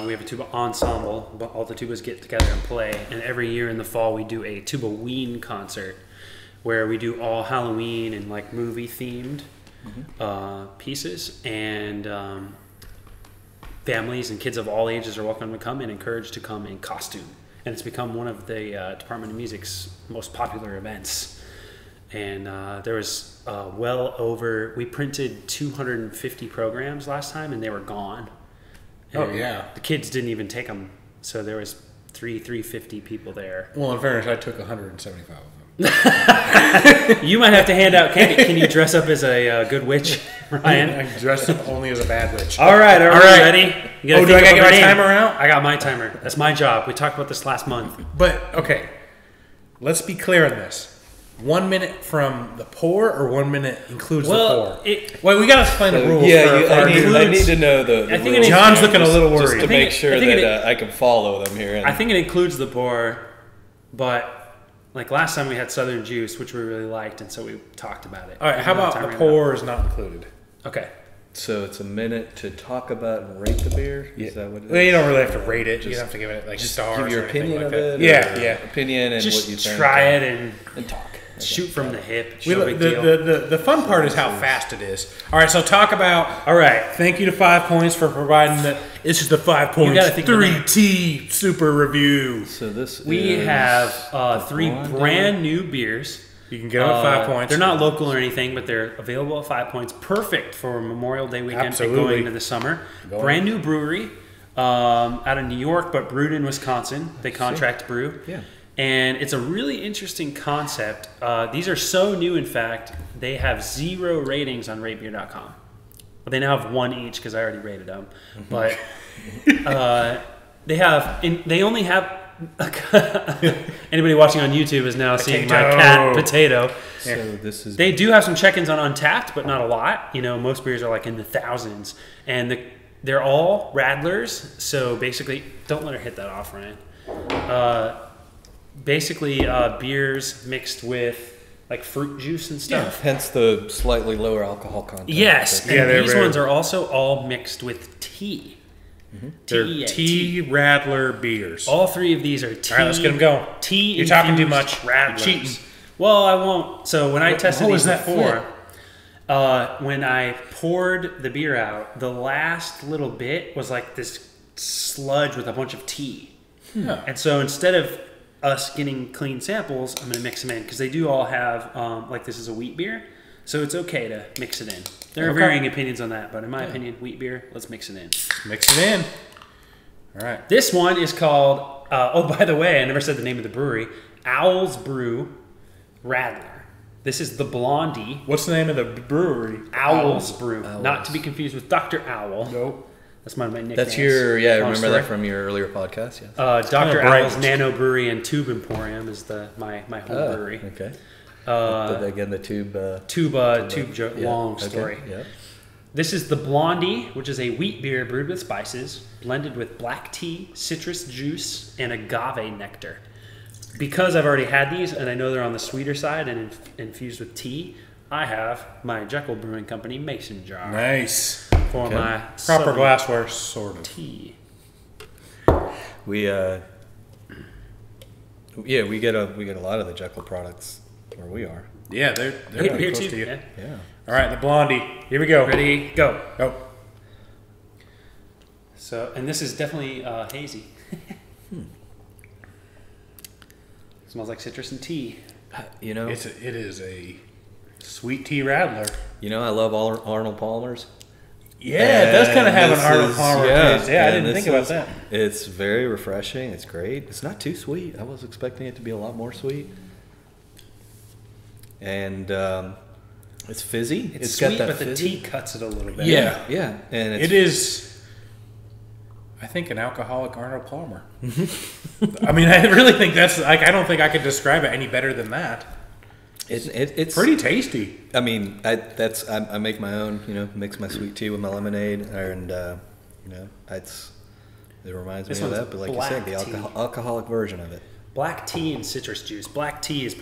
We have a tuba ensemble, but all the tubas get together and play. And every year in the fall, we do a Tubalween concert, where we do all Halloween and like movie themed pieces, and families and kids of all ages are welcome to come and encouraged to come in costume. And it's become one of the Department of Music's most popular events. And there was well over, we printed 250 programs last time, and they were gone. And the kids didn't even take them. So there was 350 people there. Well, in fairness, I took 175 of them. You might have to hand out candy. Can you dress up as a good witch, Ryan? I can dress up only as a bad witch. All right. Ready? Do I gotta get my timer out? I got my timer. That's my job. We talked about this last month. But okay, let's be clear on this. 1 minute from the pour, or 1 minute includes the pour? Well, we gotta explain the rules. Yeah, I need to know the rules. John's looking a little worried. Just to make sure that I can follow them here. I think it includes the pour, but. Like last time we had Southern Juice, which we really liked, and so we talked about it. All right, how about the pour is not included? Okay. So it's a minute to talk about and rate the beer? Is that what it is? Well, you don't really have to rate it. You don't have to give it like stars or anything. Give your opinion of it? Yeah. Opinion and what you think. Just try it and talk. Shoot from the hip. The fun part is how fast it is. All right, so talk about, all right, thank you to 5 Points for providing that. This is the 5 Points 3T Super Review. So we have three brand new beers. You can get them at 5 Points. They're not local or anything, but they're available at 5 Points. Perfect for Memorial Day weekend. Absolutely. Going into the summer. Brand new brewery out of New York, but brewed in Wisconsin. They contract brew. Yeah. And it's a really interesting concept. These are so new, in fact, they have 0 ratings on ratebeer.com. Well, they now have 1 each because I already rated them. But they only have... Anybody watching on YouTube is now seeing my cat Potato. So they do have some check-ins on Untapped, but not a lot. You know, most beers are like in the thousands. And they're all Radlers. So basically, don't let her hit that off, Ryan. Basically beers mixed with like fruit juice and stuff. Yeah, hence the slightly lower alcohol content. Yes, and these ones are also all mixed with tea. They're tea rattler beers. All three of these are tea. All right, let's get them going. Tea. You're talking too much. Rattlers. You're cheating. Well, I won't. So when I tested these before, when I poured the beer out, the last little bit was like this sludge with a bunch of tea. Yeah. And so instead of us getting clean samples, I'm going to mix them in because they do all have, like this is a wheat beer. So it's okay to mix it in. There are varying opinions on that, but in my opinion, wheat beer, let's mix it in. Mix it in. All right. This one is called, oh, by the way, I never said the name of the brewery, Owl's Brew Rattler. This is the Blondie. What's the name of the brewery? Owl's Brew. Owls. Not to be confused with Dr. Owl. Nope. That's my nickname. That's your, yeah, I remember that from your earlier podcast, yes. Dr. Owl's Nano Brewery and Tube Emporium is the my home brewery. Okay. Again, the tube. Tube long story. Yeah. This is the Blondie, which is a wheat beer brewed with spices, blended with black tea, citrus juice, and agave nectar. Because I've already had these, and I know they're on the sweeter side and infused with tea, I have my Jekyll Brewing Company mason jar. Nice. For my proper glassware sort of tea. We get a lot of the Jekyll products where we are. Yeah, they're pretty close to you. Yeah. All right, the Blondie. Here we go. Ready? Go. Go. So, and this is definitely hazy. It smells like citrus and tea. You know, it is a sweet tea rattler. You know, I love all Arnold Palmer's. Yeah, and it does kind of have an Arnold Palmer taste. Yeah, I didn't think about that. It's very refreshing. It's great. It's not too sweet. I was expecting it to be a lot more sweet. And it's fizzy. It's sweet, got that but fizzy. The tea cuts it a little bit. Yeah, yeah. And it's it is, I think, an alcoholic Arnold Palmer. I mean, I really think that's, like, I don't think I could describe it any better than that. It's pretty tasty. I mean, I make my own, you know, mix my sweet tea with my lemonade, and you know, it reminds me of that. But like you said, the alcoholic version of it. Black tea and citrus juice. Black tea is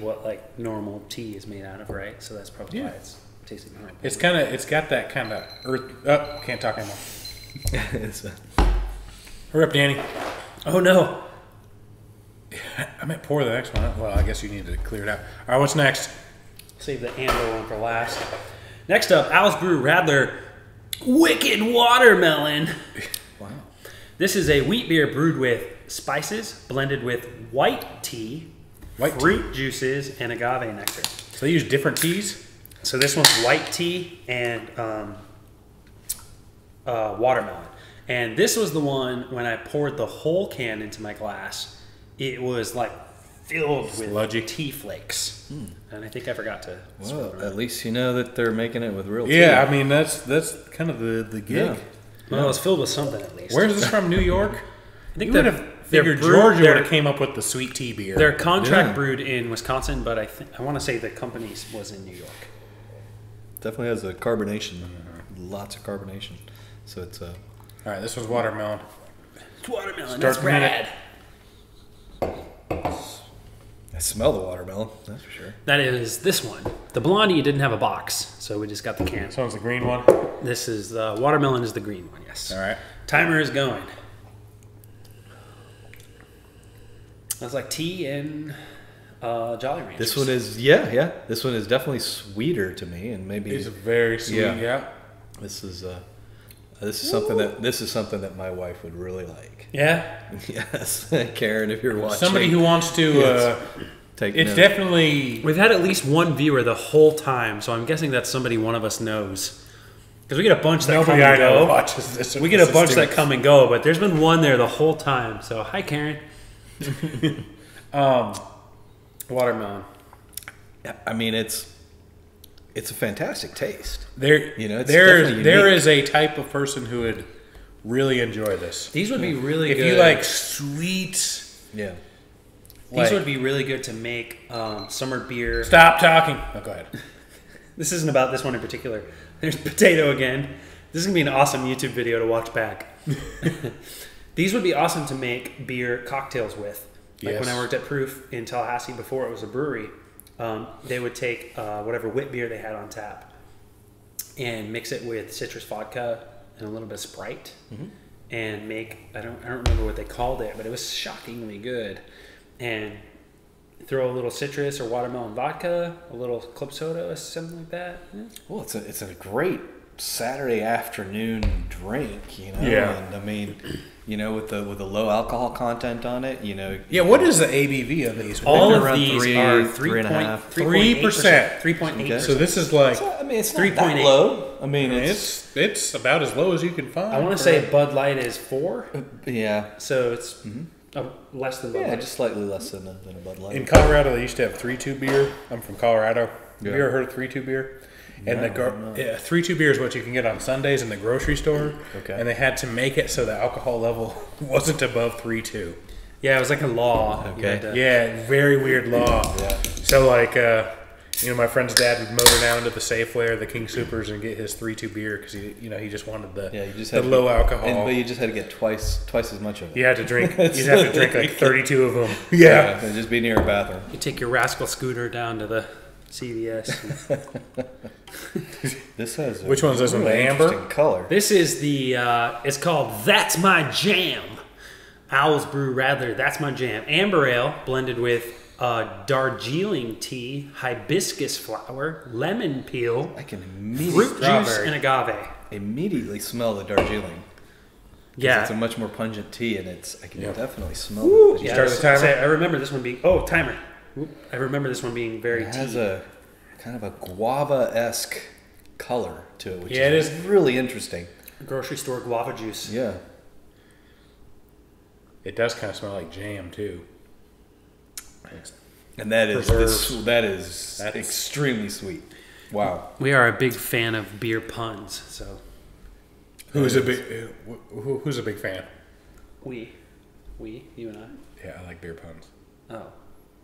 what like normal tea is made out of, right? So that's probably why it's tasting normal. It's kind of got that kind of earth. Oh, can't talk anymore. Hurry up, Danny. Oh no. I might pour the next one. Well, I guess you need to clear it out. All right, what's next? Save the amber one for last. Next up, Owl's Brew Rattler Wicked Watermelon. Wow. This is a wheat beer brewed with spices, blended with white tea, fruit juices, and agave nectar. So they use different teas? So this one's white tea and watermelon. And this was the one, when I poured the whole can into my glass, it was like filled with tea flakes, and I think I forgot to. Well, at least you know that they're making it with real tea. Yeah, I mean that's kind of the gig. Yeah. Well, it's filled with something at least. Where's this from? New York. I think Georgia would have came up with the sweet tea beer. Their contract brewed in Wisconsin, but I want to say the company was in New York. Definitely has a carbonation, lots of carbonation. So it's a. All right, this was watermelon. It's watermelon. That's rad. I smell the watermelon, that's for sure. That is this one. The Blondie didn't have a box, so we just got the can. So it's the green one? This is the watermelon is the green one, yes. All right. Timer is going. That's like tea and Jolly Ranchers. This one is, yeah. This one is definitely sweeter to me, and maybe it's very sweet, yeah. This is something that my wife would really like. Yeah. Yes, Karen, if you're watching. Somebody who wants to take. It's definitely. We've had at least one viewer the whole time, so I'm guessing that's somebody one of us knows. Because we get a bunch that come and go. Watches this. We get a bunch that come and go, but there's been one there the whole time. So hi, Karen. Watermelon. I mean, it's a fantastic taste. There is a type of person who would really enjoy this. These would be really good. If you like sweet. Yeah. These would be really good to make summer beer. Stop talking. Oh, go ahead. This isn't about this one in particular. There's potato again. This is going to be an awesome YouTube video to watch back. These would be awesome to make beer cocktails with. Like when I worked at Proof in Tallahassee before it was a brewery. They would take whatever wit beer they had on tap and mix it with citrus vodka and a little bit of Sprite, and make, I don't remember what they called it, but it was shockingly good. And throw a little citrus or watermelon vodka, a little club soda or something like that. Yeah. Well, it's a great Saturday afternoon drink, you know. Yeah. And I mean, you know, with the low alcohol content on it, you know. Yeah. What is the ABV of these? All of these are 3.8%. 3.8%. So this is like, so, I mean, it's 3.8. Low. I mean, it's about as low as you can find. I want to say Bud Light is 4. Yeah. So it's. Oh, less than Bud Light. Yeah, just slightly less than a Bud Light. In Colorado, they used to have 3-2 beer. I'm from Colorado. Yeah. Have you ever heard of 3-2 beer? And no, yeah, 3-2 beer is what you can get on Sundays in the grocery store. Okay. And they had to make it so the alcohol level wasn't above 3-2. Yeah, it was like a law. Okay. Yeah, very weird law. Yeah. So like, you know, my friend's dad would motor down to the Safeway or the King Supers and get his 3-2 beer because he, you know, he just wanted the, yeah, you just had the low alcohol. But you just had to get twice as much of it. You had to drink. You'd have to drink like 32 of them. Yeah, and just be near a bathroom. You take your rascal scooter down to the CVS. This has which one's this one? The amber color. This is the. It's called That's My Jam. Owl's Brew Radler. That's My Jam. Amber ale blended with. Darjeeling tea, hibiscus flower, lemon peel, I can immediately fruit juice, and agave. Immediately smell the Darjeeling. Yeah, it's a much more pungent tea, and it's I can definitely smell. Woo! It. Did you start the timer? I remember this one being timer. I remember this one being very. It has a kind of a guava-esque color to it, which is really interesting. Grocery store guava juice. Yeah, it does kind of smell like jam too. And that is extremely sweet. Wow. We are a big fan of beer puns. So, who's a big fan? We, you and I. Yeah, I like beer puns. Oh,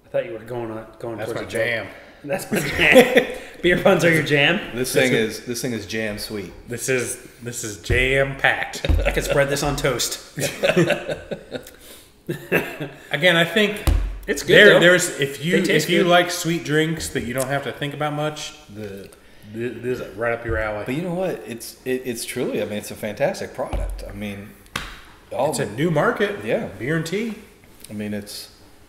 I thought you were going. That's my jam. That's my jam. Beer puns are your jam. This thing is jam sweet. This is jam packed. I could spread this on toast. Again, I think. It's good. There's if you like sweet drinks that you don't have to think about much, this is right up your alley. But you know what? It's truly. I mean, it's a fantastic product. I mean, it's a new market. Yeah, beer and tea. I mean,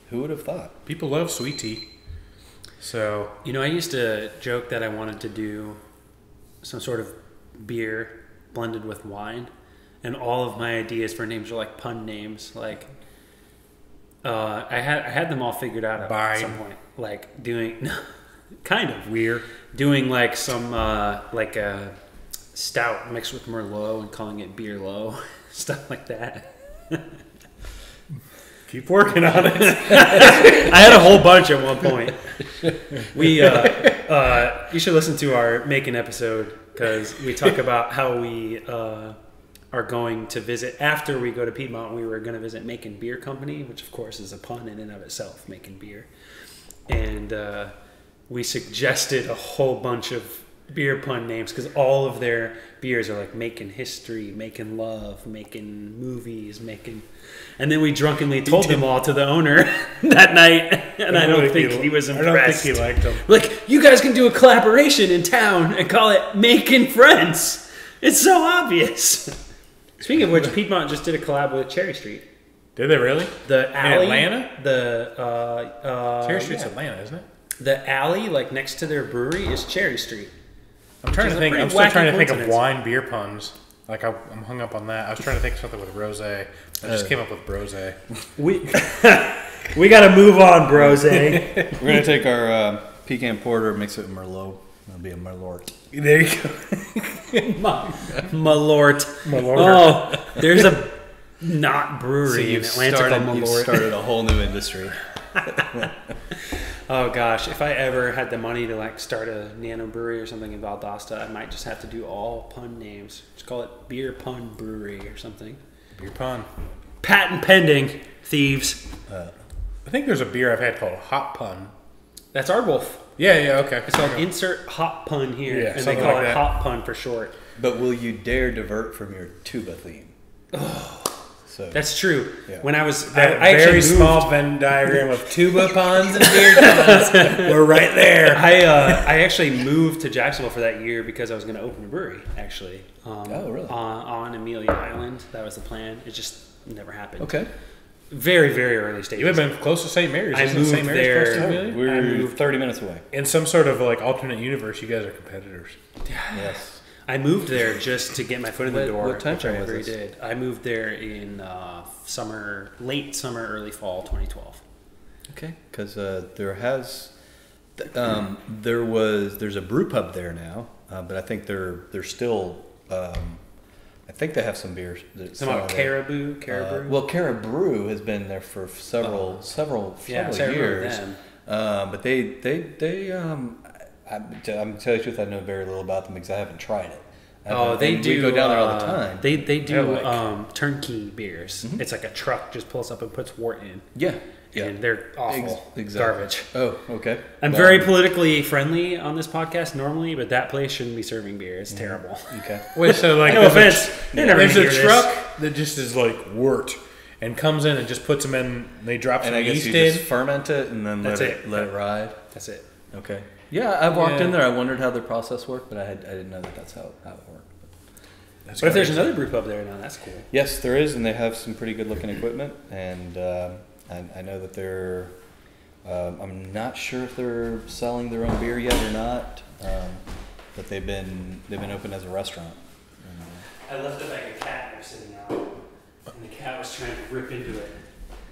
who would have thought? People love sweet tea. So you know, I used to joke that I wanted to do some sort of beer blended with wine, and all of my ideas for names are like pun names, like. I had them all figured out at some point, like doing kind of weird, doing like some like a stout mixed with Merlot and calling it beer low, stuff like that. Keep working on it. I had a whole bunch at one point. We you should listen to our Macon episode because we talk about how we. Are going to visit after we go to Piedmont. We were going to visit Macon Beer Company, which of course is a pun in and of itself, Macon Beer. And we suggested a whole bunch of beer pun names because all of their beers are like Macon history, Macon love, Macon movies, Macon. And then we drunkenly told them all to the owner that night, and I don't think he was impressed. I don't think he liked them. Like, you guys can do a collaboration in town and call it Macon Friends. It's so obvious. Speaking of which, Piedmont just did a collab with Cherry Street. Did they really? The alley. In Atlanta? Cherry Street's Atlanta, isn't it? The alley, like, next to their brewery is Cherry Street. I'm still trying to think of wine beer puns. Like, I'm hung up on that. I was trying to think of something with rosé. I just came up with brosé. We got to move on, brosé. We're going to take our pecan porter, mix it with Merlot. That'll be a Malort. There you go. Malort. Malort. Oh, there's a not brewery in Atlanta called Malort. You've started a whole new industry. Oh, gosh. If I ever had the money to, like, start a nano brewery or something in Valdosta, I might just have to do all pun names. Just call it Beer Pun Brewery or something. Beer Pun. Patent pending, thieves. I think there's a beer I've had called Hot Pun. That's Arwolf. Yeah, okay. It's called Insert Hot Pun here, and they call it Hot Pun for short. But will you dare divert from your tuba theme? Oh, So that's true. Yeah. When I was I had a very small Venn diagram of tuba ponds and beer ponds. We're right there. I actually moved to Jacksonville for that year because I was going to open a brewery. Actually, oh really? On Amelia Island, that was the plan. It just never happened. Okay. Very, very early stages. You would have been close to St. Mary's. I moved St. Mary's there. I moved 30 minutes away. In some sort of like alternate universe, you guys are competitors. Yes. I moved there just to get my foot in the door. What time frame was this? Did. I moved there in summer, late summer, early fall, 2012. Okay, because there's a brew pub there now, but I think they're still. I think they have some beers. Some about Caribou, Caribou. Well, Caribou has been there for several years. But I'm telling you the truth, I know very little about them because I haven't tried it. We go down there all the time. They do like, turnkey beers. Mm-hmm. It's like a truck just pulls up and puts wort in. Yeah. Yeah. And they're awful. Garbage. Oh, okay. I'm very politically friendly on this podcast normally, but that place shouldn't be serving beer. It's terrible. Okay. Wait, so like no offense. There's a truck that just is like wort and comes in and just puts them in. They drop some yeast in. Just ferment it and then let it ride. That's it. Okay. Yeah, I walked in there. I wondered how the process worked, but I didn't know that's how it worked. But if there's another brew pub there now, that's cool. Yes, there is, and they have some pretty good looking equipment. And I know that they're. I'm not sure if they're selling their own beer yet or not, but they've been open as a restaurant. I left it like a cat that was sitting out, and the cat was trying to rip into it.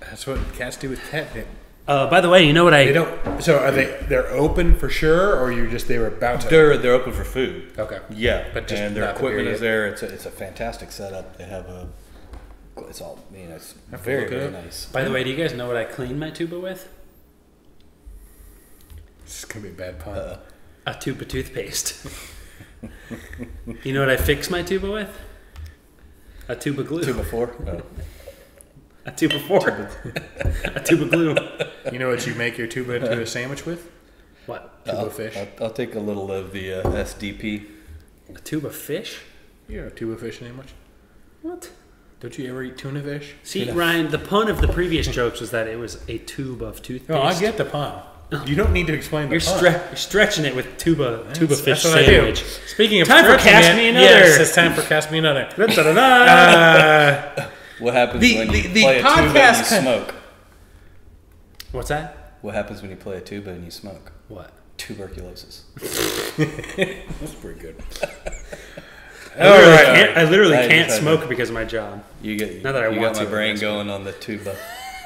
That's what cats do with catnip. By the way, you know what I? They don't. So are they're open for sure, or you're just they were about to? They're open for food. Okay. Yeah, but just and their equipment is there. It's a fantastic setup. They have a. It's all it's very very nice. By the way, do you guys know what I clean my tuba with? This is gonna be a bad pun. A tuba toothpaste. You know what I fix my tuba with? A tuba glue. Tuba 4. Oh. A tuba fork. A tuba glue. You know what you make your tuba into a sandwich with? What? Tuba fish. I'll take a little of the SDP. A tuba fish? You're a tuba fish sandwich. What? Don't you ever eat tuna fish? See, tuna. Ryan, the pun of the previous jokes was that it was a tube of toothpaste. No, I get the pun. You don't need to explain the pun. You're stretching it with tuba fish sandwich. Speaking of time for Cask Me Another. Yes, it's time for Cask Me Another. What happens when you play a tuba and you smoke? What's that? What happens when you play a tuba and you smoke? What? Tuberculosis. That's pretty good. I literally can't smoke because of my job. You got my brain going on the tuba.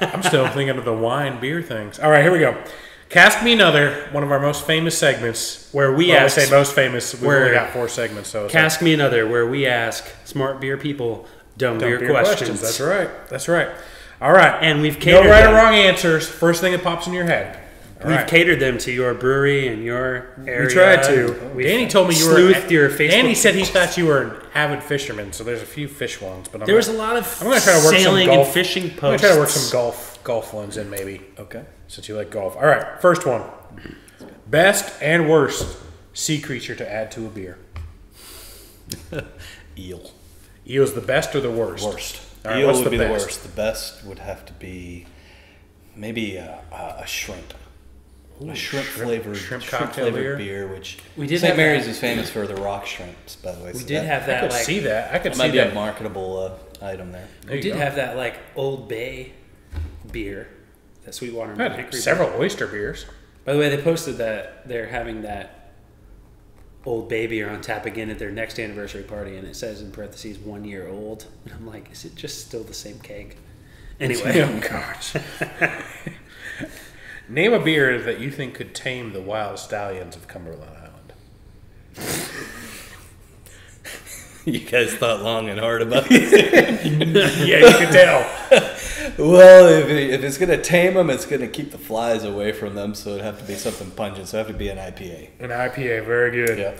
I'm still thinking of the wine beer things. All right, here we go. Cask Me Another, one of our most famous segments, where we ask. I say most famous. We've only got 4 segments. So Cask Me Another, where we ask smart beer people. Dumb beer questions. That's right. That's right. All right. And we've catered no right them. Or wrong answers. First thing that pops in your head. We've catered them to your brewery and your area. We tried to. Danny told me you were at your Facebook. Danny said he thought you were an avid fisherman, so there's a few fish ones. But there was a lot of. I'm going to try to work sailing some golf, and fishing posts. I'm going to try to work some golf ones in maybe. Okay. Since you like golf. All right. First one. Best and worst sea creature to add to a beer. Eel. Eel is the best or the worst? Worst. Right, eel would be the worst. The best would have to be maybe a shrimp. Ooh, a shrimp flavored beer, which St. Mary's is famous for the rock shrimps, by the way. We did have that. I could see that. I could see that. Might be a marketable item there. We did have that like Old Bay beer, that Sweetwater. I had several oyster beers. By the way, they posted that they're having that Old Baby are on tap again at their next anniversary party, and it says in parentheses 1 year old. And I'm like, is it just still the same cake? Anyway. Oh, gosh. Name a beer that you think could tame the wild stallions of Cumberland Island. You guys thought long and hard about this. Yeah, you can tell. Well, if it's going to tame them, it's going to keep the flies away from them, so it'd have to be something pungent. So it'd have to be an IPA. An IPA, very good. Yeah.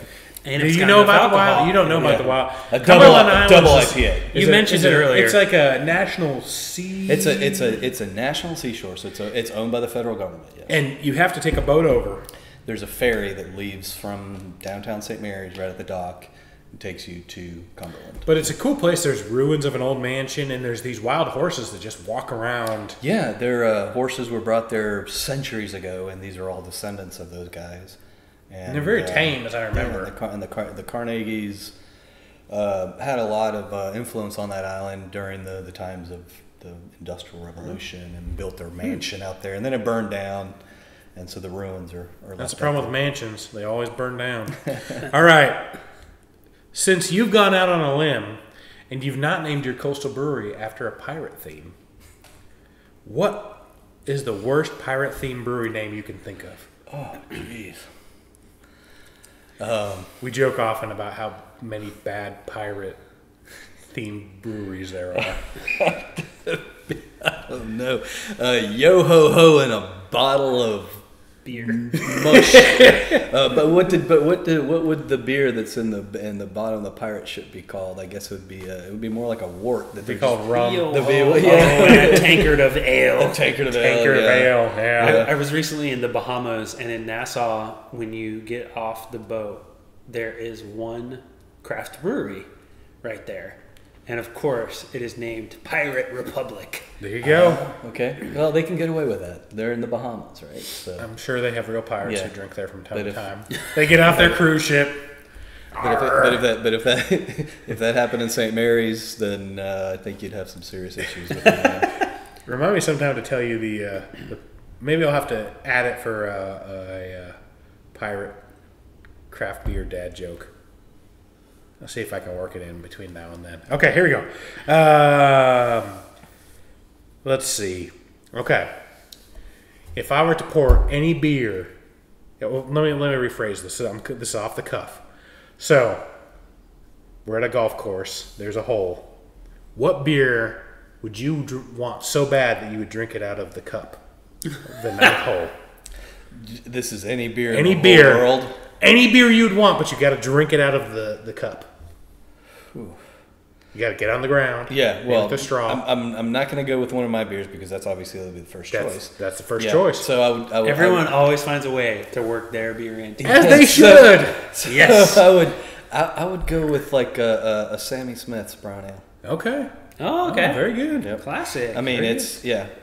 And do you know about the wild? You don't know about the wild. A double IPA. You mentioned it earlier. It's like a national sea. It's a national seashore, so it's owned by the federal government. Yes. And you have to take a boat over. There's a ferry that leaves from downtown St. Mary's right at the dock. takes you to Cumberland. But it's a cool place. There's ruins of an old mansion, and there's these wild horses that just walk around. Yeah, their horses were brought there centuries ago, and these are all descendants of those guys. And they're very tame, as I remember. Yeah, and the Carnegies had a lot of influence on that island during the times of the Industrial Revolution, and built their mansion out there, and then it burned down. And so the ruins are that's the problem with mansions. They always burn down. All right. Since you've gone out on a limb and you've not named your coastal brewery after a pirate theme, what is the worst pirate theme brewery name you can think of? Oh, jeez. We joke often about how many bad pirate themed breweries there are. I don't know. Yo-ho-ho and a bottle of beer. Mush. But what would the beer that's in the bottom of the pirate ship be called? I guess it would be more like a wort. That they call rum. A tankard of ale. A tankard of ale. Yeah. I was recently in the Bahamas, and in Nassau, when you get off the boat, there is one craft brewery right there. And of course, it is named Pirate Republic. There you go. Okay. Well, they can get away with that. They're in the Bahamas, right? So. I'm sure they have real pirates who drink there from time to time. They get off their cruise ship. But if that happened in St. Mary's, then I think you'd have some serious issues with that. Remind me sometime to tell you the maybe I'll have to add it for a pirate craft beer dad joke. I'll see if I can work it in between now and then. Okay, here we go. Let's see. Okay. If I were to pour any beer... Well, let me rephrase this. This is off the cuff. So, we're at a golf course. There's a hole. What beer would you want so bad that you would drink it out of the cup? The ninth hole. This is any beer in the whole world. Any beer you'd want, but you got to drink it out of the cup. Ooh. You got to get on the ground. Yeah, well, the straw. I'm not going to go with one of my beers because that's obviously going to be the first choice. That's the first choice. So Everyone always finds a way to work their beer in. As they should. So, yes. So I would go with like a Sammy Smith's brown ale. Okay. Oh, okay. Oh, very good. Yep. Classic. I mean, it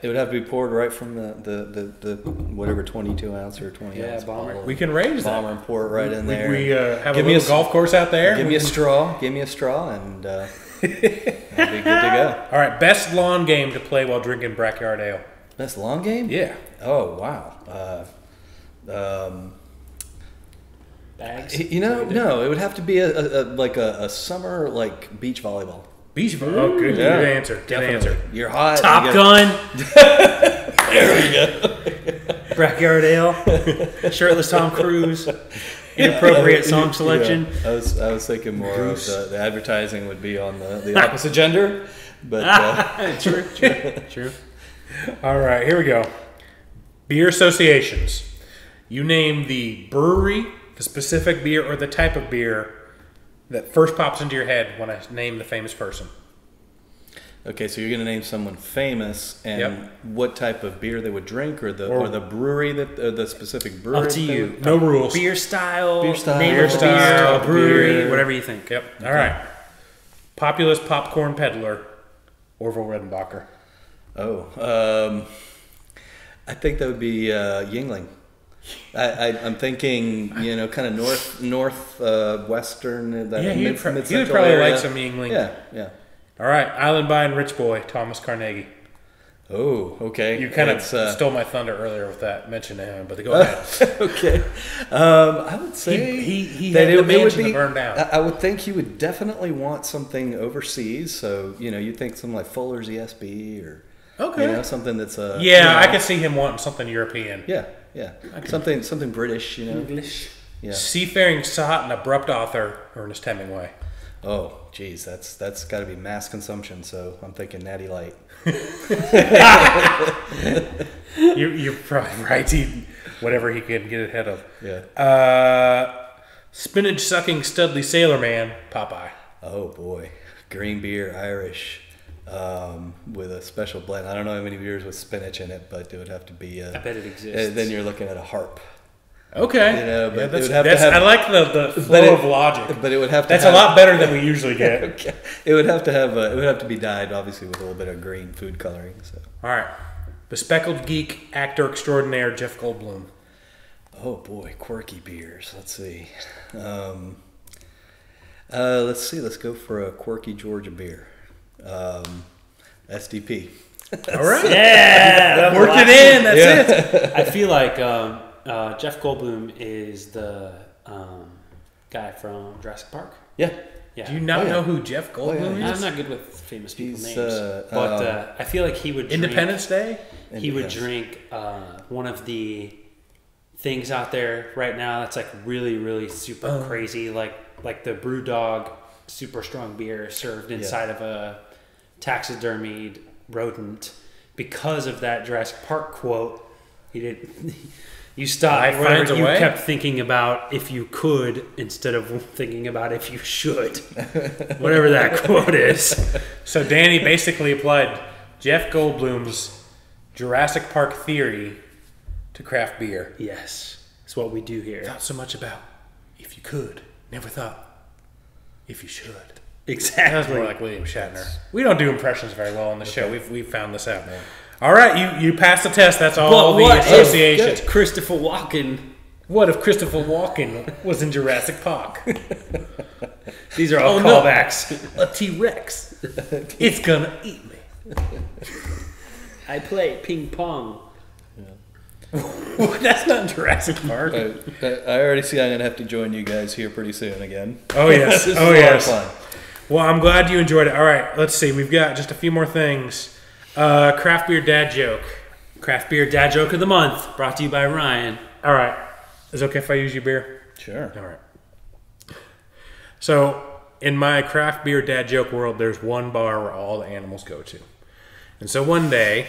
would have to be poured right from the whatever 22-ounce or 20-ounce bomber. We can raise that. Bomber and pour it right in there. We have a little golf course out there. Give me a straw, and I'll be good to go. All right, best lawn game to play while drinking Brackyard Ale. Best lawn game? Yeah. Oh, wow. Bags? You know, no, it would have to be a summer like beach volleyball. Beach ball. Oh, good answer. Good answer. You're hot. Top Gun. There we go. Brackyard Ale. Shirtless Tom Cruise. Inappropriate song selection. Yeah. I was thinking more of the advertising would be on the opposite gender. But True. All right, here we go. Beer associations. You name the brewery, the specific beer, or the type of beer that first pops into your head when I name the famous person. Okay, so you're going to name someone famous, and what type of beer they would drink, or the brewery the specific brewery. Up to you. No rules. Beer style. Name of beer. Brewery. Whatever you think. Yep. Okay. All right. Populist popcorn peddler, Orville Redenbacher. Oh, I think that would be Yingling. I'm thinking, you know, kind of northwestern. You'd probably like some Yingling. Yeah. All right, Island Buying Rich Boy, Thomas Carnegie. Oh, okay. You kind of stole my thunder earlier with that mention to him, but go ahead. Okay. I would say he that had the mansion to burn down. I would think he would definitely want something overseas. So, you know, you'd think something like Fuller's ESB or, you know, something that's a... Yeah, you know, I could see him wanting something European. Yeah, something British, you know. English. Yeah. Seafaring sought an abrupt author, Ernest Hemingway. Oh, geez, that's got to be mass consumption. So I'm thinking Natty Light. You're probably right. Whatever he can get ahead of. Yeah. Spinach sucking Studley Sailor Man, Popeye. Oh boy, green beer, Irish. With a special blend. I don't know how many beers with spinach in it, but it would have to be... I bet it exists. Then you're looking at a harp. Okay. You know, but yeah, it would have to have. I like the flow of logic. But it would have to. That's a lot better than we usually get. Okay. It would have to have. It would have to be dyed, obviously, with a little bit of green food coloring. So. All right. Bespeckled geek actor extraordinaire Jeff Goldblum. Oh boy, quirky beers. Let's see. Let's go for a quirky Georgia beer. SDP. All right. Yeah. Work it in. That's it. I feel like. Jeff Goldblum is the guy from Jurassic Park. Yeah. Yeah. Do you not know who Jeff Goldblum is? I'm not good with famous people names. But I feel like he would drink... Independence Day? He would drink one of the things out there right now that's like really, really super crazy. Like the Brew Dog super strong beer served inside of a taxidermied rodent. Because of that Jurassic Park quote, he didn't... You stopped where you kept thinking about if you could instead of thinking about if you should. Whatever that quote is. So Danny basically applied Jeff Goldblum's Jurassic Park theory to craft beer. Yes. It's what we do here. Thought so much about if you could. Never thought if you should. Exactly. That was more like William Shatner. We don't do impressions very well on the show. We found this out, man. All right, you passed the test. That's all the associations. What if Christopher Walken was in Jurassic Park? These are all callbacks. No. A T-Rex. It's going to eat me. I play ping pong. That's not Jurassic Park. I already see I'm going to have to join you guys here pretty soon again. Oh, yes. Oh, yes. Well, I'm glad you enjoyed it. All right, let's see. We've got just a few more things. Craft beer dad joke. Craft beer dad joke of the month, brought to you by Ryan. All right, is it okay if I use your beer? Sure. All right. So in my craft beer dad joke world, there's one bar where all the animals go to, and so one day,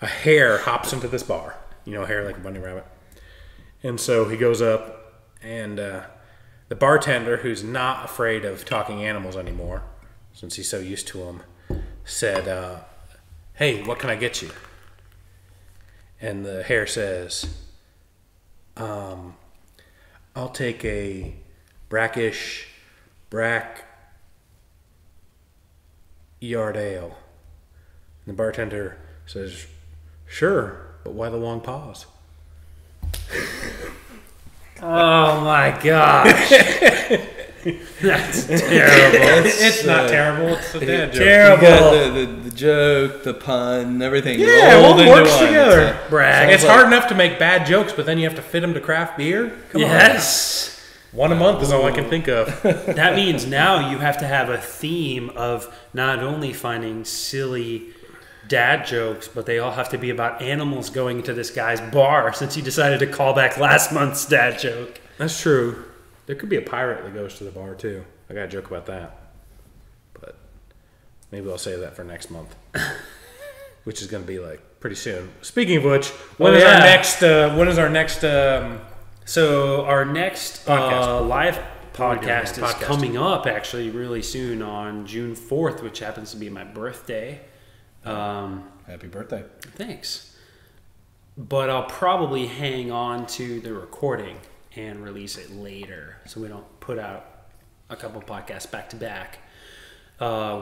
a hare hops into this bar. You know, a hare like a bunny rabbit, and so he goes up, and the bartender, who's not afraid of talking animals anymore, since he's so used to them, said. Hey, what can I get you? And the hare says, I'll take a Brackyard Ale. And the bartender says, sure, but why the long pause? Oh my gosh. That's terrible. It's not terrible. It's a dad joke. Terrible. The joke, the pun, everything. Yeah, it all works together. It's brag. It's hard enough to make bad jokes, but then you have to fit them to craft beer. Come on. One a month is all I can think of. That means now you have to have a theme of not only finding silly dad jokes, but they all have to be about animals going to this guy's bar, since he decided to call back last month's dad joke. That's true. There could be a pirate that goes to the bar, too. I got a joke about that. But maybe I'll save that for next month, which is going to be, like, pretty soon. Speaking of which, our next live podcast is coming up, actually, really soon on June 4th, which happens to be my birthday. Happy birthday. Thanks. But I'll probably hang on to the recording and release it later, so we don't put out a couple podcasts back to back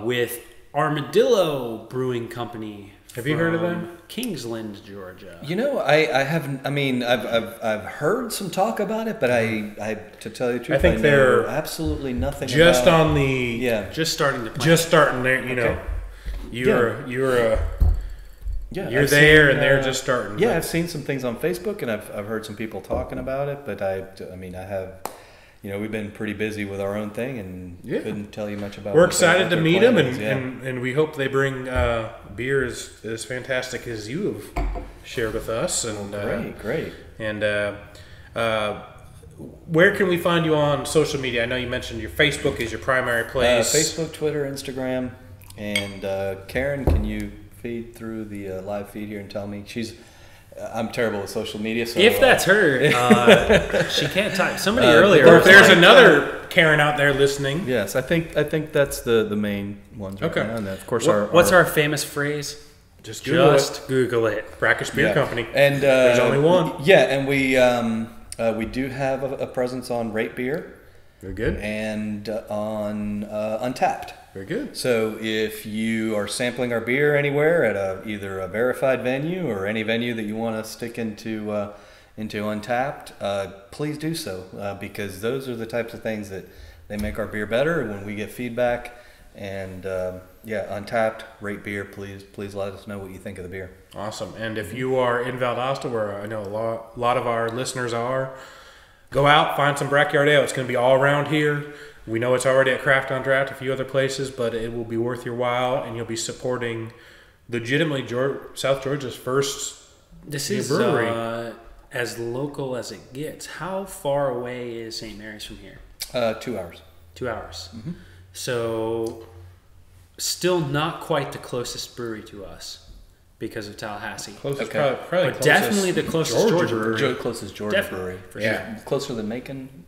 with Armadillo Brewing Company. Have you heard of them? Kingsland, Georgia. You know, I haven't. I mean, I've heard some talk about it, but I to tell you the truth, I think they're absolutely nothing. Just about on the just starting to plan. Just starting there. You know, you're there, and they're just starting. Yeah, I've seen some things on Facebook, and I've heard some people talking about it. But I mean, I have, you know, we've been pretty busy with our own thing, and couldn't tell you much about. We're excited to meet them, and we hope they bring beer as fantastic as you have shared with us. And great. And where can we find you on social media? I know you mentioned your Facebook is your primary place. Facebook, Twitter, Instagram, and Karen, can you through the live feed here and tell me I'm terrible with social media, so if that's her she can't type somebody earlier, or if there's another Karen out there listening. Yes, I think that's the main ones right now. And of course what's our famous phrase, just Google it. Brackish Beer Company, and there's only one. And we We do have a presence on Rate Beer. Very good. And on Untapped. Very good. So if you are sampling our beer anywhere at either a verified venue or any venue that you want to stick into Untapped, please do so, because those are the types of things that they make our beer better when we get feedback. And yeah, Untapped, Rate Beer, please let us know what you think of the beer. Awesome. And if you are in Valdosta, where I know a lot of our listeners are, go out, find some Brackyard Ale. It's going to be all around here. We know it's already at Craft on Draft, a few other places, but it will be worth your while, and you'll be supporting legitimately South Georgia's first brewery. As local as it gets. How far away is St. Mary's from here? 2 hours. 2 hours. Mm-hmm. So still not quite the closest brewery to us because of Tallahassee. Closest, okay. probably but closest, definitely the closest Georgia brewery. For sure. Closer than Macon.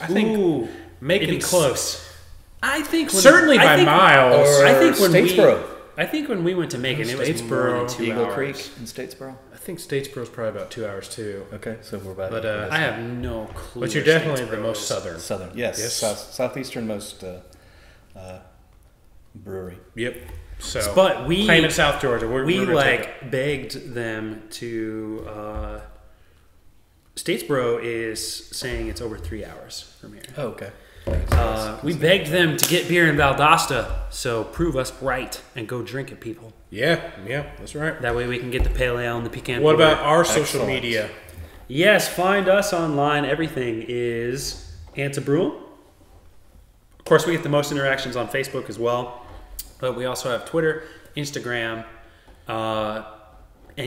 I think Macon's close. I think certainly by miles. I think Statesboro. I think when we went to Macon, it was more than 2 hours. Eagle Creek and Statesboro. I think Statesboro is probably about 2 hours too. Okay, so we're about. But I have no clue. But you're definitely the most southern. Southern, yes. Southeasternmost brewery. Yep. So, but we claim it South Georgia. We like begged them to. Statesboro is saying it's over 3 hours from here. Oh, okay. We begged them to get beer in Valdosta, so prove us right and go drink it, people. Yeah, that's right. That way we can get the pale ale and the pecan. What about our social media? Yes, find us online. Everything is Antebrewum. Of course, we get the most interactions on Facebook as well, but we also have Twitter, Instagram, and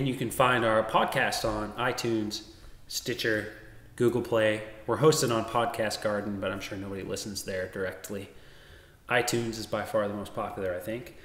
you can find our podcast on iTunes, Stitcher, Google Play. We're hosted on Podcast Garden, but I'm sure nobody listens there directly. iTunes is by far the most popular, I think.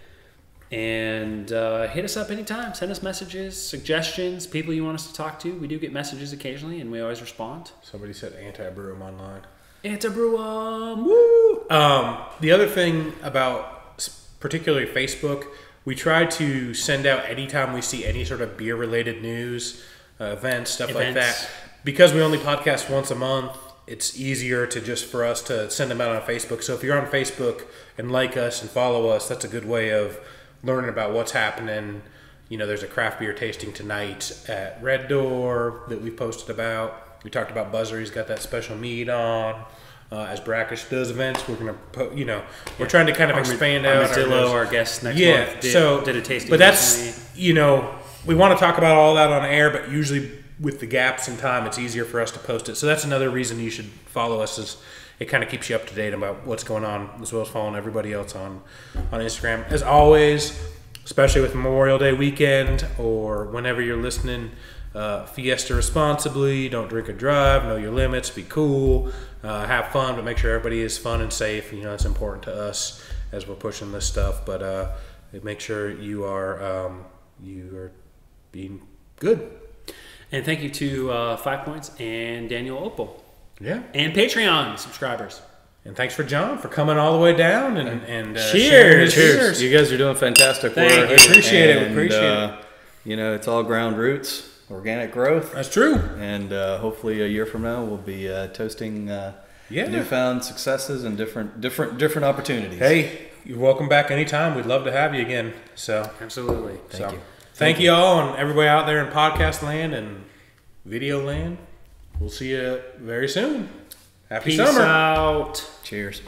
And hit us up anytime. Send us messages, suggestions, people you want us to talk to. We do get messages occasionally, and we always respond. Somebody said Antebrewum online. Antebrewum! Woo! The other thing about particularly Facebook, we try to send out anytime we see any sort of beer-related news, events, like that. Because we only podcast once a month, it's easier to just for us to send them out on Facebook. So if you're on Facebook and like us and follow us, that's a good way of learning about what's happening. You know, there's a craft beer tasting tonight at Red Door that we posted about. We talked about Buzzery's got that special mead on. As Brackish does events, we're gonna we're trying to kind of expand out our guests next month. Did a tasting, but that's we want to talk about all that on air, but usually, with the gaps in time, it's easier for us to post it. So that's another reason you should follow us, is it kind of keeps you up to date about what's going on, as well as following everybody else on Instagram. As always, especially with Memorial Day weekend or whenever you're listening, fiesta responsibly, don't drink and drive, know your limits, be cool, have fun, but make sure everybody is fun and safe. It's important to us as we're pushing this stuff, but make sure you are being good. And thank you to 5 Points and Daniel Opal. Yeah. And Patreon subscribers. And thanks for Jon for coming all the way down and cheers. Cheers. You guys are doing fantastic work. We appreciate it. It's all ground roots, organic growth. That's true. And hopefully a year from now we'll be toasting newfound successes and different opportunities. Hey, you're welcome back anytime. We'd love to have you again. So absolutely. Thank you. Thank you all and everybody out there in podcast land and video land. We'll see you very soon. Happy summer. Peace out. Cheers.